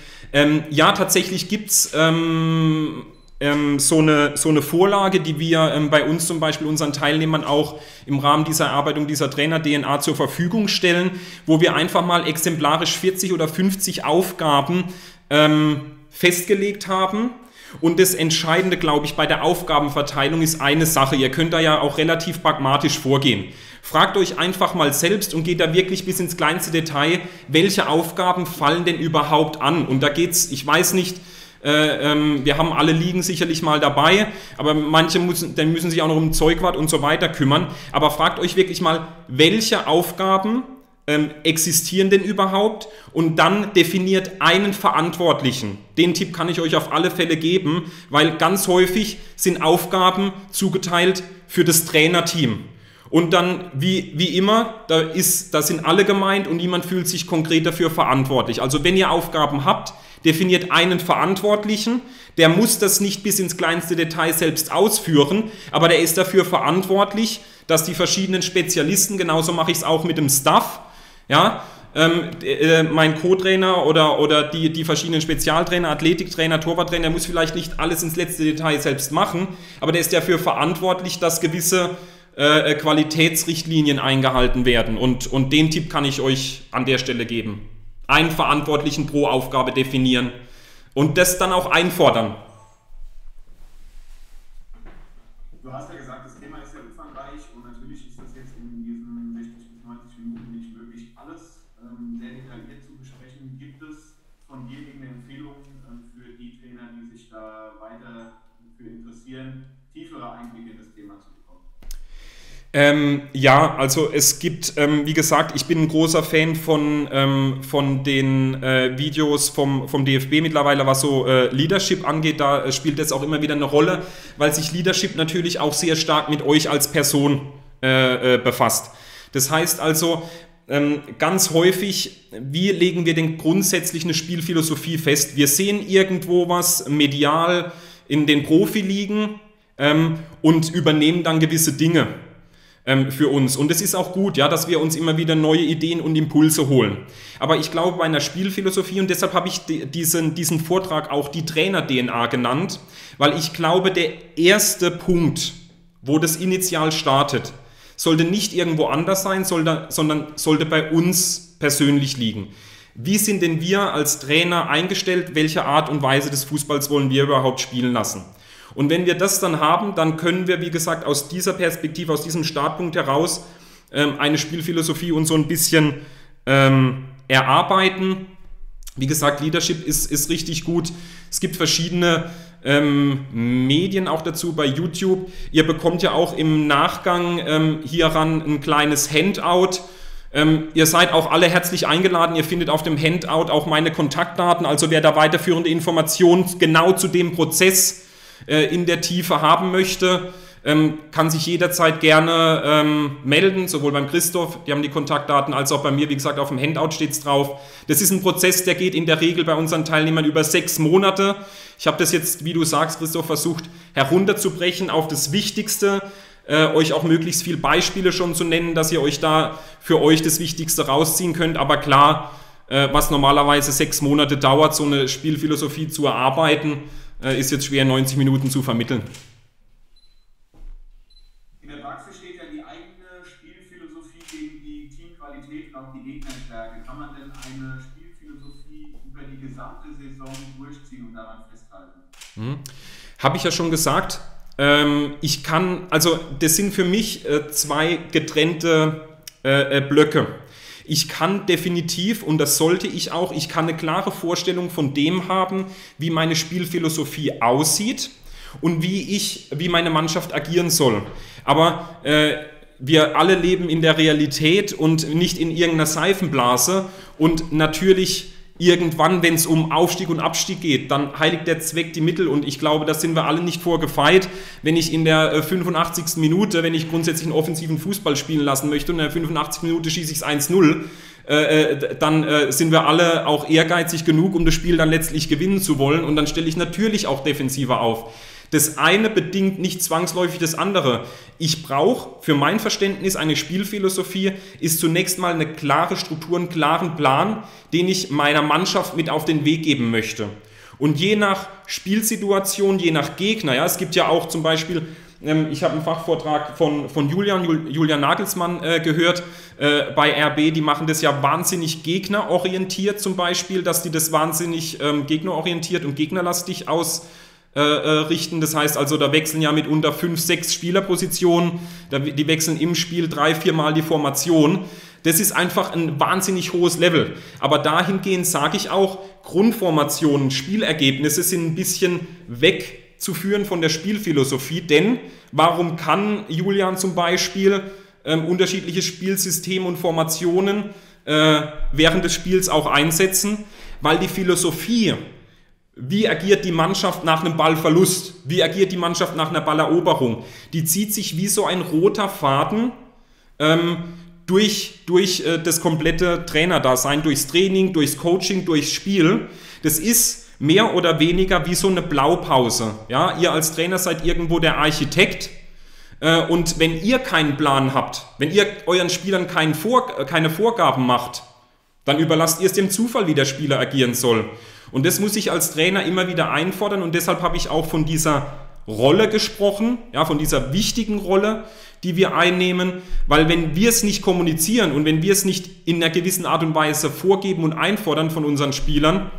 Ja, tatsächlich gibt es so eine Vorlage, die wir bei uns zum Beispiel unseren Teilnehmern auch im Rahmen dieser Erarbeitung dieser Trainer-DNA zur Verfügung stellen, wo wir einfach mal exemplarisch 40 oder 50 Aufgaben festgelegt haben. Und das Entscheidende, glaube ich, bei der Aufgabenverteilung ist eine Sache. Ihr könnt da ja auch relativ pragmatisch vorgehen. Fragt euch einfach mal selbst und geht da wirklich bis ins kleinste Detail, welche Aufgaben fallen denn überhaupt an? Und da geht's, ich weiß nicht, wir haben alle Ligen sicherlich mal dabei, aber manche müssen sich auch noch um Zeugwart und so weiter kümmern. Aber fragt euch wirklich mal, welche Aufgaben existieren denn überhaupt, und dann definiert einen Verantwortlichen. Den Tipp kann ich euch auf alle Fälle geben, weil ganz häufig sind Aufgaben zugeteilt für das Trainerteam. Und dann, wie immer, da sind alle gemeint und niemand fühlt sich konkret dafür verantwortlich. Also wenn ihr Aufgaben habt, definiert einen Verantwortlichen, der muss das nicht bis ins kleinste Detail selbst ausführen, aber der ist dafür verantwortlich, dass die verschiedenen Spezialisten, genauso mache ich es auch mit dem Staff, ja, mein Co-Trainer oder die verschiedenen Spezialtrainer, Athletiktrainer, Torwarttrainer, der muss vielleicht nicht alles ins letzte Detail selbst machen, aber der ist dafür verantwortlich, dass gewisse Qualitätsrichtlinien eingehalten werden. Und den Tipp kann ich euch an der Stelle geben. Einen Verantwortlichen pro Aufgabe definieren und das dann auch einfordern. Du hast ja gesagt, das Thema ist sehr umfangreich und natürlich ist das jetzt in diesen 60 bis 90 Minuten nicht möglich, alles sehr detailliert zu besprechen. Gibt es von dir irgendeine Empfehlung für die Trainer, die sich da weiter für interessieren, tiefere Einblicke in das Thema zu bekommen? Ja, also es gibt, wie gesagt, ich bin ein großer Fan von den Videos vom DFB mittlerweile, was so Leadership angeht. Da spielt das auch immer wieder eine Rolle, weil sich Leadership natürlich auch sehr stark mit euch als Person befasst. Das heißt also, ganz häufig, wie legen wir denn grundsätzlich eine Spielphilosophie fest? Wir sehen irgendwo was medial in den Profiligen und übernehmen dann gewisse Dinge für uns. Und es ist auch gut, ja, dass wir uns immer wieder neue Ideen und Impulse holen. Aber ich glaube, bei einer Spielphilosophie, und deshalb habe ich diesen Vortrag auch die Trainer-DNA genannt, weil ich glaube, der erste Punkt, wo das initial startet, sollte nicht irgendwo anders sein, sondern sollte bei uns persönlich liegen. Wie sind denn wir als Trainer eingestellt? Welche Art und Weise des Fußballs wollen wir überhaupt spielen lassen? Und wenn wir das dann haben, dann können wir, wie gesagt, aus dieser Perspektive, aus diesem Startpunkt heraus eine Spielphilosophie uns so ein bisschen erarbeiten. Wie gesagt, Leadership ist richtig gut. Es gibt verschiedene Medien auch dazu bei YouTube. Ihr bekommt ja auch im Nachgang hieran ein kleines Handout. Ihr seid auch alle herzlich eingeladen. Ihr findet auf dem Handout auch meine Kontaktdaten. Also wer da weiterführende Informationen genau zu dem Prozess in der Tiefe haben möchte, kann sich jederzeit gerne melden, sowohl beim Christoph, die haben die Kontaktdaten, als auch bei mir, wie gesagt, auf dem Handout steht es drauf. Das ist ein Prozess, der geht in der Regel bei unseren Teilnehmern über 6 Monate. Ich habe das jetzt, wie du sagst, Christoph, versucht herunterzubrechen auf das Wichtigste, euch auch möglichst viel Beispiele schon zu nennen, dass ihr euch da für euch das Wichtigste rausziehen könnt, aber klar, was normalerweise 6 Monate dauert, so eine Spielphilosophie zu erarbeiten, ist jetzt schwer, 90 Minuten zu vermitteln. In der Praxis steht ja die eigene Spielphilosophie gegen die Teamqualität und auch die Gegnerstärke. Kann man denn eine Spielphilosophie über die gesamte Saison durchziehen und daran festhalten? Habe ich ja schon gesagt. Ich kann, also das sind für mich zwei getrennte Blöcke. Ich kann definitiv, und das sollte ich auch, ich kann eine klare Vorstellung von dem haben, wie meine Spielphilosophie aussieht und wie meine Mannschaft agieren soll. Aber wir alle leben in der Realität und nicht in irgendeiner Seifenblase, und natürlich irgendwann, wenn es um Aufstieg und Abstieg geht, dann heiligt der Zweck die Mittel, und ich glaube, das sind wir alle nicht vorgefeit. Wenn ich in der 85. Minute, wenn ich grundsätzlich einen offensiven Fußball spielen lassen möchte, und in der 85. Minute schieße ich es 1-0, dann sind wir alle auch ehrgeizig genug, um das Spiel dann letztlich gewinnen zu wollen, und dann stelle ich natürlich auch defensiver auf. Das eine bedingt nicht zwangsläufig das andere. Ich brauche, für mein Verständnis, eine Spielphilosophie, ist zunächst mal eine klare Struktur, einen klaren Plan, den ich meiner Mannschaft mit auf den Weg geben möchte. Und je nach Spielsituation, je nach Gegner, ja, es gibt ja auch zum Beispiel, ich habe einen Fachvortrag von Julian Nagelsmann gehört bei RB, die machen das ja wahnsinnig gegnerorientiert zum Beispiel, dass die das wahnsinnig gegnerorientiert und gegnerlastig ausrichten. Das heißt also, da wechseln ja mitunter 5, 6 Spielerpositionen, die wechseln im Spiel 3, 4 Mal die Formation. Das ist einfach ein wahnsinnig hohes Level. Aber dahingehend sage ich auch, Grundformationen, Spielergebnisse sind ein bisschen wegzuführen von der Spielphilosophie, denn warum kann Julian zum Beispiel unterschiedliche Spielsysteme und Formationen während des Spiels auch einsetzen? Weil die Philosophie, wie agiert die Mannschaft nach einem Ballverlust? Wie agiert die Mannschaft nach einer Balleroberung? Die zieht sich wie so ein roter Faden durch das komplette Trainerdasein, durchs Training, durchs Coaching, durchs Spiel. Das ist mehr oder weniger wie so eine Blaupause. Ja? Ihr als Trainer seid irgendwo der Architekt. Und wenn ihr keinen Plan habt, wenn ihr euren Spielern keine Vorgaben macht, dann überlasst ihr es dem Zufall, wie der Spieler agieren soll. Und das muss ich als Trainer immer wieder einfordern, und deshalb habe ich auch von dieser Rolle gesprochen, ja, von dieser wichtigen Rolle, die wir einnehmen, weil wenn wir es nicht kommunizieren und wenn wir es nicht in einer gewissen Art und Weise vorgeben und einfordern von unseren Spielern,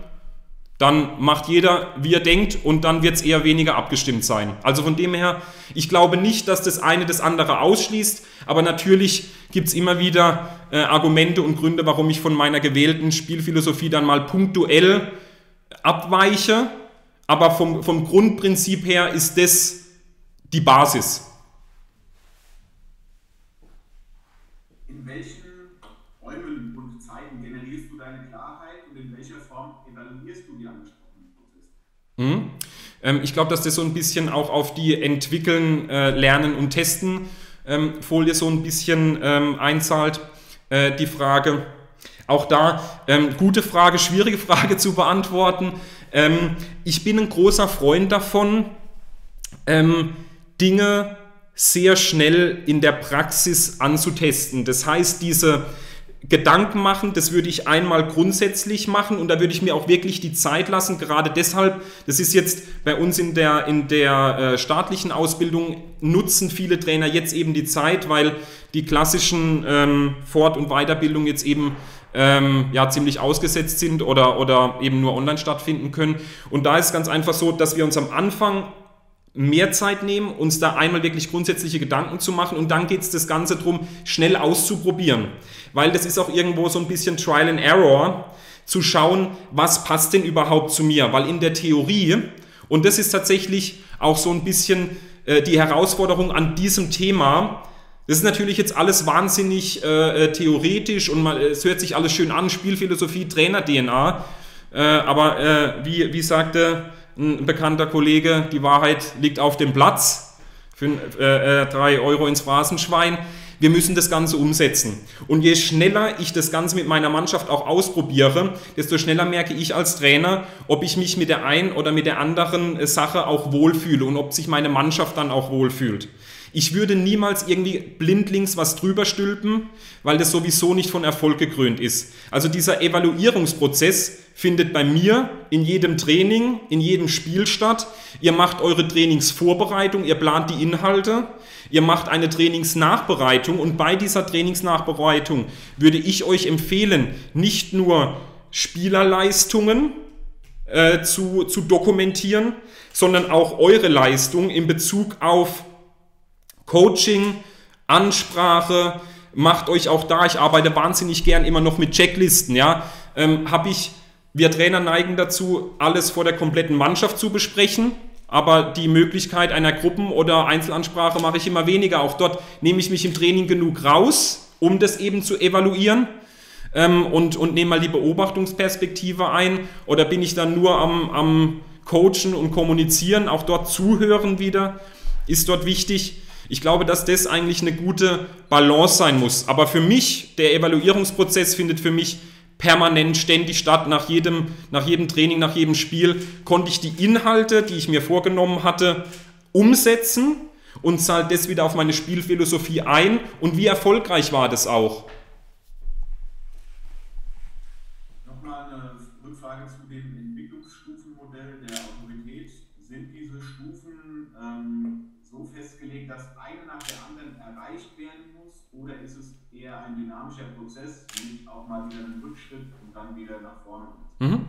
dann macht jeder, wie er denkt, und dann wird es eher weniger abgestimmt sein. Also von dem her, ich glaube nicht, dass das eine das andere ausschließt, aber natürlich gibt es immer wieder Argumente und Gründe, warum ich von meiner gewählten Spielphilosophie dann mal punktuell abweiche, aber vom Grundprinzip her ist das die Basis. In welchen Räumen und Zeiten generierst du deine Klarheit und in welcher Form evaluierst du die angesprochenen Prozesse? Ich glaube, dass das so ein bisschen auch auf die Entwickeln, Lernen und Testen Folie so ein bisschen einzahlt, die Frage. Auch da, gute Frage, schwierige Frage zu beantworten. Ich bin ein großer Freund davon, Dinge sehr schnell in der Praxis anzutesten. Das heißt, diese Gedanken machen, das würde ich einmal grundsätzlich machen, und da würde ich mir auch wirklich die Zeit lassen, gerade deshalb, das ist jetzt bei uns in der staatlichen Ausbildung, nutzen viele Trainer jetzt eben die Zeit, weil die klassischen Fort- und Weiterbildungen jetzt eben ja, ziemlich ausgesetzt sind oder eben nur online stattfinden können. Und da ist es ganz einfach so, dass wir uns am Anfang mehr Zeit nehmen, uns da einmal wirklich grundsätzliche Gedanken zu machen, und dann geht es das Ganze darum, schnell auszuprobieren. Weil das ist auch irgendwo so ein bisschen Trial and Error, zu schauen, was passt denn überhaupt zu mir. Weil in der Theorie, und das ist tatsächlich auch so ein bisschen die Herausforderung an diesem Thema, das ist natürlich jetzt alles wahnsinnig theoretisch und es hört sich alles schön an, Spielphilosophie, Trainer-DNA, aber wie sagte ein bekannter Kollege, die Wahrheit liegt auf dem Platz, für 3 Euro ins Phrasenschwein. Wir müssen das Ganze umsetzen. Und je schneller ich das Ganze mit meiner Mannschaft auch ausprobiere, desto schneller merke ich als Trainer, ob ich mich mit der einen oder mit der anderen Sache auch wohlfühle und ob sich meine Mannschaft dann auch wohlfühlt. Ich würde niemals irgendwie blindlings was drüber stülpen, weil das sowieso nicht von Erfolg gekrönt ist. Also dieser Evaluierungsprozess findet bei mir in jedem Training, in jedem Spiel statt. Ihr macht eure Trainingsvorbereitung, ihr plant die Inhalte, ihr macht eine Trainingsnachbereitung, und bei dieser Trainingsnachbereitung würde ich euch empfehlen, nicht nur Spielerleistungen zu dokumentieren, sondern auch eure Leistung in Bezug auf Coaching, Ansprache. Macht euch auch da, ich arbeite wahnsinnig gern immer noch mit Checklisten, ja, wir Trainer neigen dazu, alles vor der kompletten Mannschaft zu besprechen, aber die Möglichkeit einer Gruppen- oder Einzelansprache mache ich immer weniger. Auch dort nehme ich mich im Training genug raus, um das eben zu evaluieren. und nehme mal die Beobachtungsperspektive ein, oder bin ich dann nur am Coachen und Kommunizieren, auch dort zuhören wieder, ist dort wichtig. Ich glaube, dass das eigentlich eine gute Balance sein muss. Aber für mich, der Evaluierungsprozess findet für mich permanent, ständig statt. Nach jedem Training, nach jedem Spiel konnte ich die Inhalte, die ich mir vorgenommen hatte, umsetzen und zahlt das wieder auf meine Spielphilosophie ein. Und wie erfolgreich war das auch? Nochmal eine Rückfrage zu dem Entwicklungsstufenmodell der Autorität. Sind diese Stufen so festgelegt, dass eine nach der anderen erreicht werden muss? Oder ist es eher ein dynamischer Prozess, nicht auch mal wieder einen Rückschritt und dann wieder nach vorne? Mhm.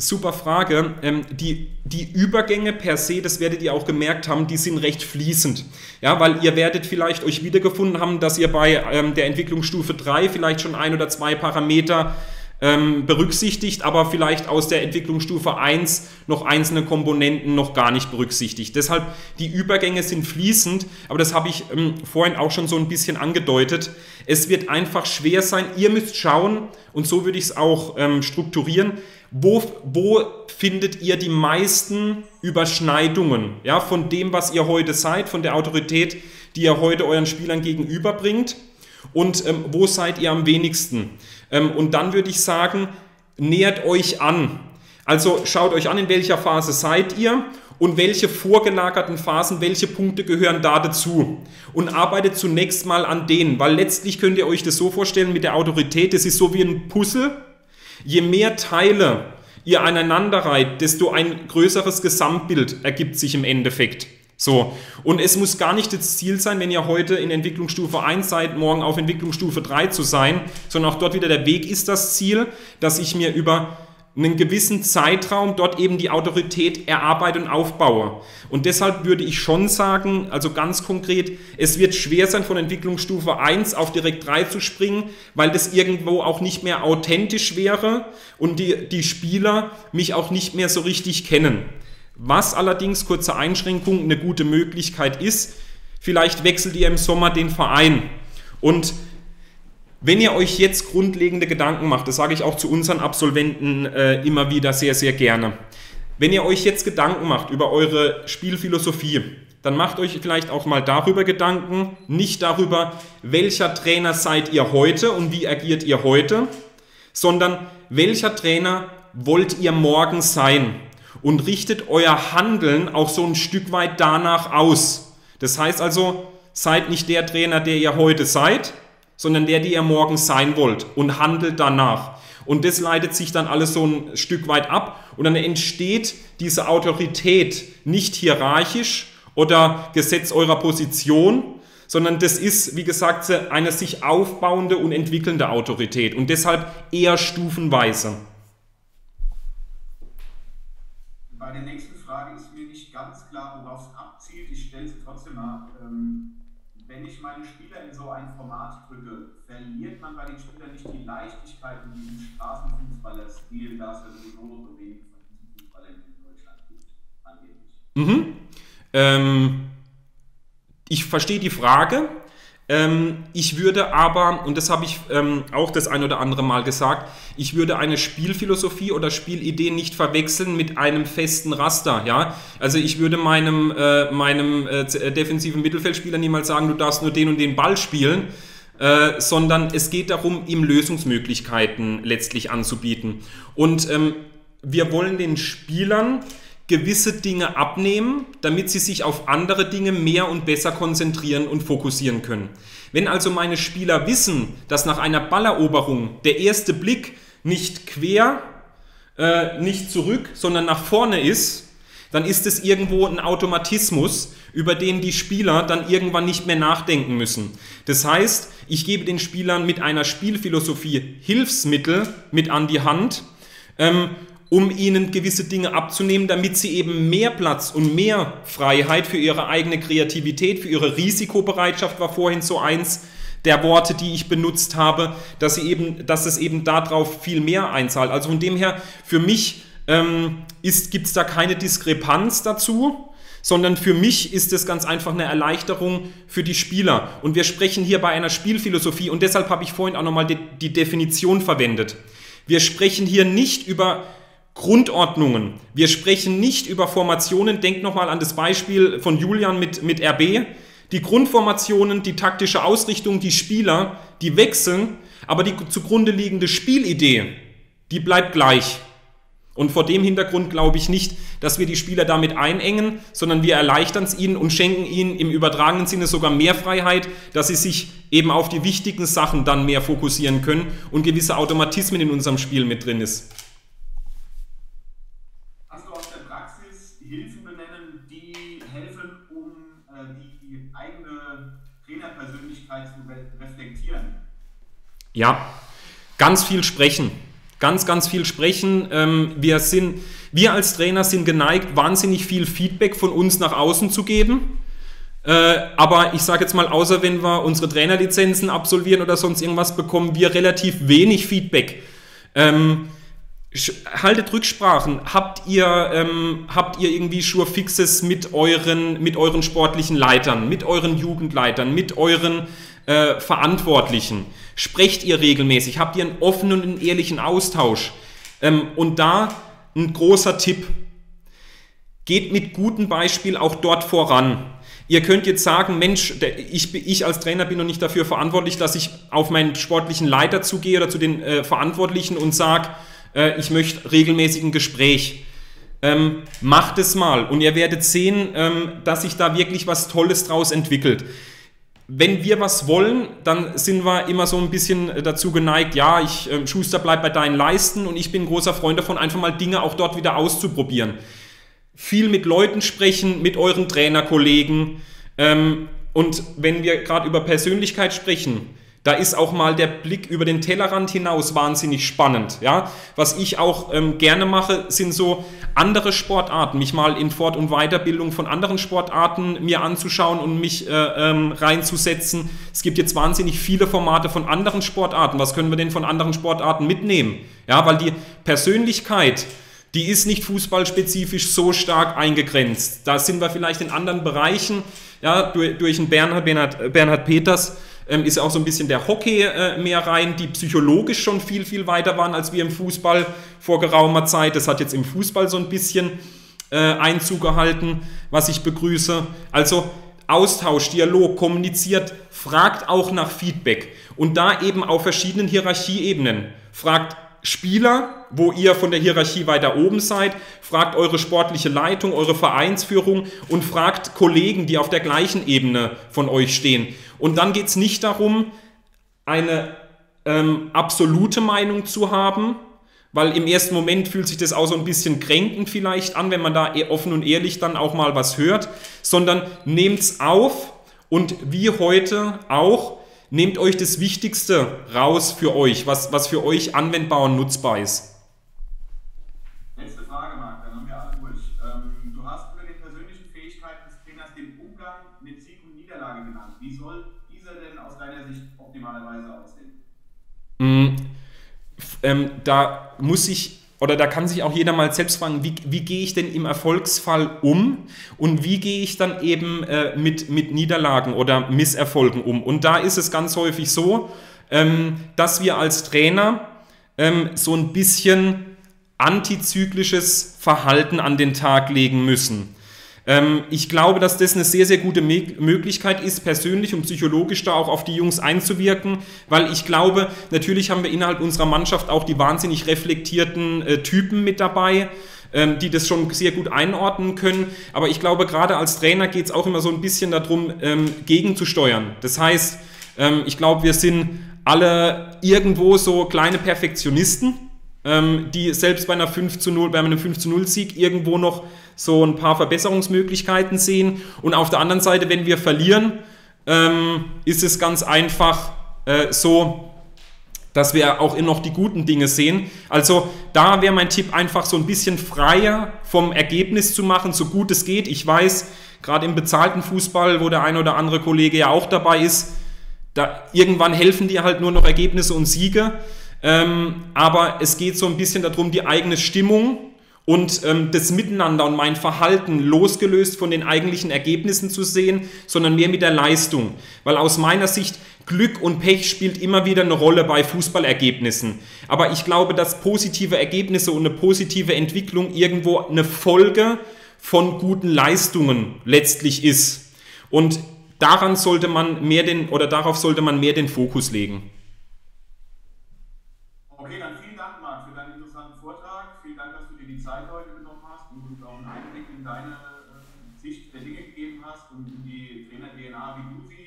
Super Frage. Die Übergänge per se, das werdet ihr auch gemerkt haben, die sind recht fließend. Ja, weil ihr werdet vielleicht euch wiedergefunden haben, dass ihr bei der Entwicklungsstufe 3 vielleicht schon 1 oder 2 Parameter berücksichtigt, aber vielleicht aus der Entwicklungsstufe 1 noch einzelne Komponenten noch gar nicht berücksichtigt. Deshalb, die Übergänge sind fließend, aber das habe ich vorhin auch schon so ein bisschen angedeutet. Es wird einfach schwer sein. Ihr müsst schauen, und so würde ich es auch strukturieren, wo findet ihr die meisten Überschneidungen, ja, von dem, was ihr heute seid, von der Autorität, die ihr heute euren Spielern gegenüberbringt, und wo seid ihr am wenigsten? Und dann würde ich sagen, nähert euch an. Also schaut euch an, in welcher Phase seid ihr und welche vorgelagerten Phasen, welche Punkte gehören da dazu. Und arbeitet zunächst mal an denen, weil letztlich könnt ihr euch das so vorstellen mit der Autorität, das ist so wie ein Puzzle. Je mehr Teile ihr aneinander reiht, desto ein größeres Gesamtbild ergibt sich im Endeffekt. So, und es muss gar nicht das Ziel sein, wenn ihr heute in Entwicklungsstufe 1 seid, morgen auf Entwicklungsstufe 3 zu sein, sondern auch dort wieder der Weg ist das Ziel, dass ich mir über einen gewissen Zeitraum dort eben die Autorität erarbeite und aufbaue. Und deshalb würde ich schon sagen, also ganz konkret, es wird schwer sein, von Entwicklungsstufe 1 auf direkt 3 zu springen, weil das irgendwo auch nicht mehr authentisch wäre und die Spieler mich auch nicht mehr so richtig kennen. Was allerdings, kurze Einschränkung, eine gute Möglichkeit ist, vielleicht wechselt ihr im Sommer den Verein. Und wenn ihr euch jetzt grundlegende Gedanken macht, das sage ich auch zu unseren Absolventen immer wieder sehr, sehr gerne. Wenn ihr euch jetzt Gedanken macht über eure Spielphilosophie, dann macht euch vielleicht auch mal darüber Gedanken, nicht darüber, welcher Trainer seid ihr heute und wie agiert ihr heute, sondern welcher Trainer wollt ihr morgen sein, und richtet euer Handeln auch so ein Stück weit danach aus. Das heißt also, seid nicht der Trainer, der ihr heute seid, sondern der, die ihr morgen sein wollt, und handelt danach. Und das leitet sich dann alles so ein Stück weit ab und dann entsteht diese Autorität nicht hierarchisch oder Gesetz eurer Position, sondern das ist, wie gesagt, eine sich aufbauende und entwickelnde Autorität und deshalb eher stufenweise. Bei der nächsten Frage ist mir nicht ganz klar, worauf es abzielt. Ich stelle sie trotzdem mal. Wenn ich meine Spieler in so ein Format drücke, verliert man bei den Spielern nicht die Leichtigkeit in diesem Straßenfußballerstil, das ja sowieso so wenig von diesen Fußballern in Deutschland gibt, angeblich? Mhm. Ich verstehe die Frage. Ich würde aber, und das habe ich auch das ein oder andere Mal gesagt, ich würde eine Spielphilosophie oder Spielidee nicht verwechseln mit einem festen Raster. Ja? Also ich würde meinem defensiven Mittelfeldspieler niemals sagen, du darfst nur den und den Ball spielen, sondern es geht darum, ihm Lösungsmöglichkeiten letztlich anzubieten. Und wir wollen den Spielern gewisse Dinge abnehmen, damit sie sich auf andere Dinge mehr und besser konzentrieren und fokussieren können. Wenn also meine Spieler wissen, dass nach einer Balleroberung der erste Blick nicht quer, nicht zurück, sondern nach vorne ist, dann ist es irgendwo ein Automatismus, über den die Spieler dann irgendwann nicht mehr nachdenken müssen. Das heißt, ich gebe den Spielern mit einer Spielphilosophie Hilfsmittel mit an die Hand, um ihnen gewisse Dinge abzunehmen, damit sie eben mehr Platz und mehr Freiheit für ihre eigene Kreativität, für ihre Risikobereitschaft, war vorhin so eins der Worte, die ich benutzt habe, dass es eben darauf viel mehr einzahlt. Also von dem her, für mich gibt es da keine Diskrepanz dazu, sondern für mich ist es ganz einfach eine Erleichterung für die Spieler. Und wir sprechen hier bei einer Spielphilosophie, und deshalb habe ich vorhin auch nochmal die Definition verwendet. Wir sprechen hier nicht über Grundordnungen, wir sprechen nicht über Formationen. Denkt nochmal an das Beispiel von Julian mit RB. Die Grundformationen, die taktische Ausrichtung, die Spieler, die wechseln, aber die zugrunde liegende Spielidee, die bleibt gleich. Und vor dem Hintergrund glaube ich nicht, dass wir die Spieler damit einengen, sondern wir erleichtern es ihnen und schenken ihnen im übertragenen Sinne sogar mehr Freiheit, dass sie sich eben auf die wichtigen Sachen dann mehr fokussieren können und gewisse Automatismen in unserem Spiel mit drin ist. Kannst du aus der Praxis Hilfen benennen, die helfen, um die eigene Trainerpersönlichkeit zu reflektieren? Ja, ganz viel sprechen. Ganz viel sprechen. Wir als Trainer sind geneigt, wahnsinnig viel Feedback von uns nach außen zu geben. Aber ich sage jetzt mal, außer wenn wir unsere Trainerlizenzen absolvieren oder sonst irgendwas, bekommen wir relativ wenig Feedback. Haltet Rücksprachen. Habt ihr irgendwie Schurfixes mit euren sportlichen Leitern, mit euren Jugendleitern, mit euren Verantwortlichen? Sprecht ihr regelmäßig? Habt ihr einen offenen und ehrlichen Austausch? Und da ein großer Tipp. Geht mit gutem Beispiel auch dort voran. Ihr könnt jetzt sagen, Mensch, ich als Trainer bin noch nicht dafür verantwortlich, dass ich auf meinen sportlichen Leiter zugehe oder zu den Verantwortlichen und sage, ich möchte regelmäßig ein Gespräch. Macht es mal und ihr werdet sehen, dass sich da wirklich was Tolles draus entwickelt. Wenn wir was wollen, dann sind wir immer so ein bisschen dazu geneigt, ja, Schuster, bleib bei deinen Leisten, und ich bin großer Freund davon, einfach mal Dinge auch dort wieder auszuprobieren. Viel mit Leuten sprechen, mit euren Trainerkollegen, und wenn wir gerade über Persönlichkeit sprechen, da ist auch mal der Blick über den Tellerrand hinaus wahnsinnig spannend. Ja? Was ich auch gerne mache, sind so andere Sportarten, mich mal in Fort- und Weiterbildung von anderen Sportarten mir anzuschauen und mich reinzusetzen. Es gibt jetzt wahnsinnig viele Formate von anderen Sportarten. Was können wir denn von anderen Sportarten mitnehmen? Ja, weil die Persönlichkeit, die ist nicht fußballspezifisch so stark eingegrenzt. Da sind wir vielleicht in anderen Bereichen, ja, durch einen Bernhard Peters, ist auch so ein bisschen der Hockey mehr rein, die psychologisch schon viel weiter waren als wir im Fußball vor geraumer Zeit. Das hat jetzt im Fußball so ein bisschen Einzug gehalten, was ich begrüße. Also Austausch, Dialog, kommuniziert, fragt auch nach Feedback und da eben auf verschiedenen Hierarchieebenen. Fragt Spieler, wo ihr von der Hierarchie weiter oben seid, fragt eure sportliche Leitung, eure Vereinsführung und fragt Kollegen, die auf der gleichen Ebene von euch stehen. Und dann geht es nicht darum, eine absolute Meinung zu haben, weil im ersten Moment fühlt sich das auch so ein bisschen kränkend vielleicht an, wenn man da offen und ehrlich dann auch mal was hört, sondern nehmt es auf und wie heute auch, nehmt euch das Wichtigste raus für euch, was für euch anwendbar und nutzbar ist. Letzte Frage, Marc, dann haben wir alle durch. Du hast über die persönlichen Fähigkeiten des Trainers den Umgang mit Sieg und Niederlage genannt. Wie soll dieser denn aus deiner Sicht optimalerweise aussehen? Da muss ich, oder da kann sich auch jeder mal selbst fragen, wie gehe ich denn im Erfolgsfall um und wie gehe ich dann eben mit Niederlagen oder Misserfolgen um? Und da ist es ganz häufig so, dass wir als Trainer so ein bisschen antizyklisches Verhalten an den Tag legen müssen. Ich glaube, dass das eine sehr gute Möglichkeit ist, persönlich und psychologisch da auch auf die Jungs einzuwirken, weil ich glaube, natürlich haben wir innerhalb unserer Mannschaft auch die wahnsinnig reflektierten Typen mit dabei, die das schon sehr gut einordnen können, aber ich glaube, gerade als Trainer geht es auch immer so ein bisschen darum, gegenzusteuern. Das heißt, ich glaube, wir sind alle irgendwo so kleine Perfektionisten, die selbst bei einer 5:0, bei einem 5:0-Sieg irgendwo noch so ein paar Verbesserungsmöglichkeiten sehen. Und auf der anderen Seite, wenn wir verlieren, ist es ganz einfach so, dass wir auch noch die guten Dinge sehen. Also da wäre mein Tipp, einfach so ein bisschen freier vom Ergebnis zu machen, so gut es geht. Ich weiß, gerade im bezahlten Fußball, wo der eine oder andere Kollege ja auch dabei ist, da irgendwann helfen dir halt nur noch Ergebnisse und Siege. Aber es geht so ein bisschen darum, die eigene Stimmung und das Miteinander und mein Verhalten losgelöst von den eigentlichen Ergebnissen zu sehen, sondern mehr mit der Leistung. Weil aus meiner Sicht Glück und Pech spielt immer wieder eine Rolle bei Fußballergebnissen. Aber ich glaube, dass positive Ergebnisse und eine positive Entwicklung irgendwo eine Folge von guten Leistungen letztlich ist. Und daran sollte man mehr den, oder darauf sollte man mehr den Fokus legen. Okay, dann vielen Dank, Marc, für deinen interessanten Vortrag. Vielen Dank, dass du dir die Zeit heute genommen hast und uns auch einen Einblick in deine Sicht der Dinge gegeben hast und in die Trainer-DNA, wie du sie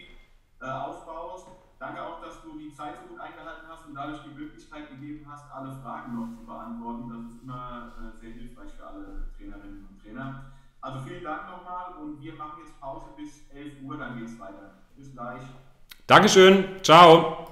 aufbaust. Danke auch, dass du die Zeit so gut eingehalten hast und dadurch die Möglichkeit gegeben hast, alle Fragen noch zu beantworten. Das ist immer sehr hilfreich für alle Trainerinnen und Trainer. Also vielen Dank nochmal und wir machen jetzt Pause bis 11 Uhr, dann geht es weiter. Bis gleich. Dankeschön, ciao.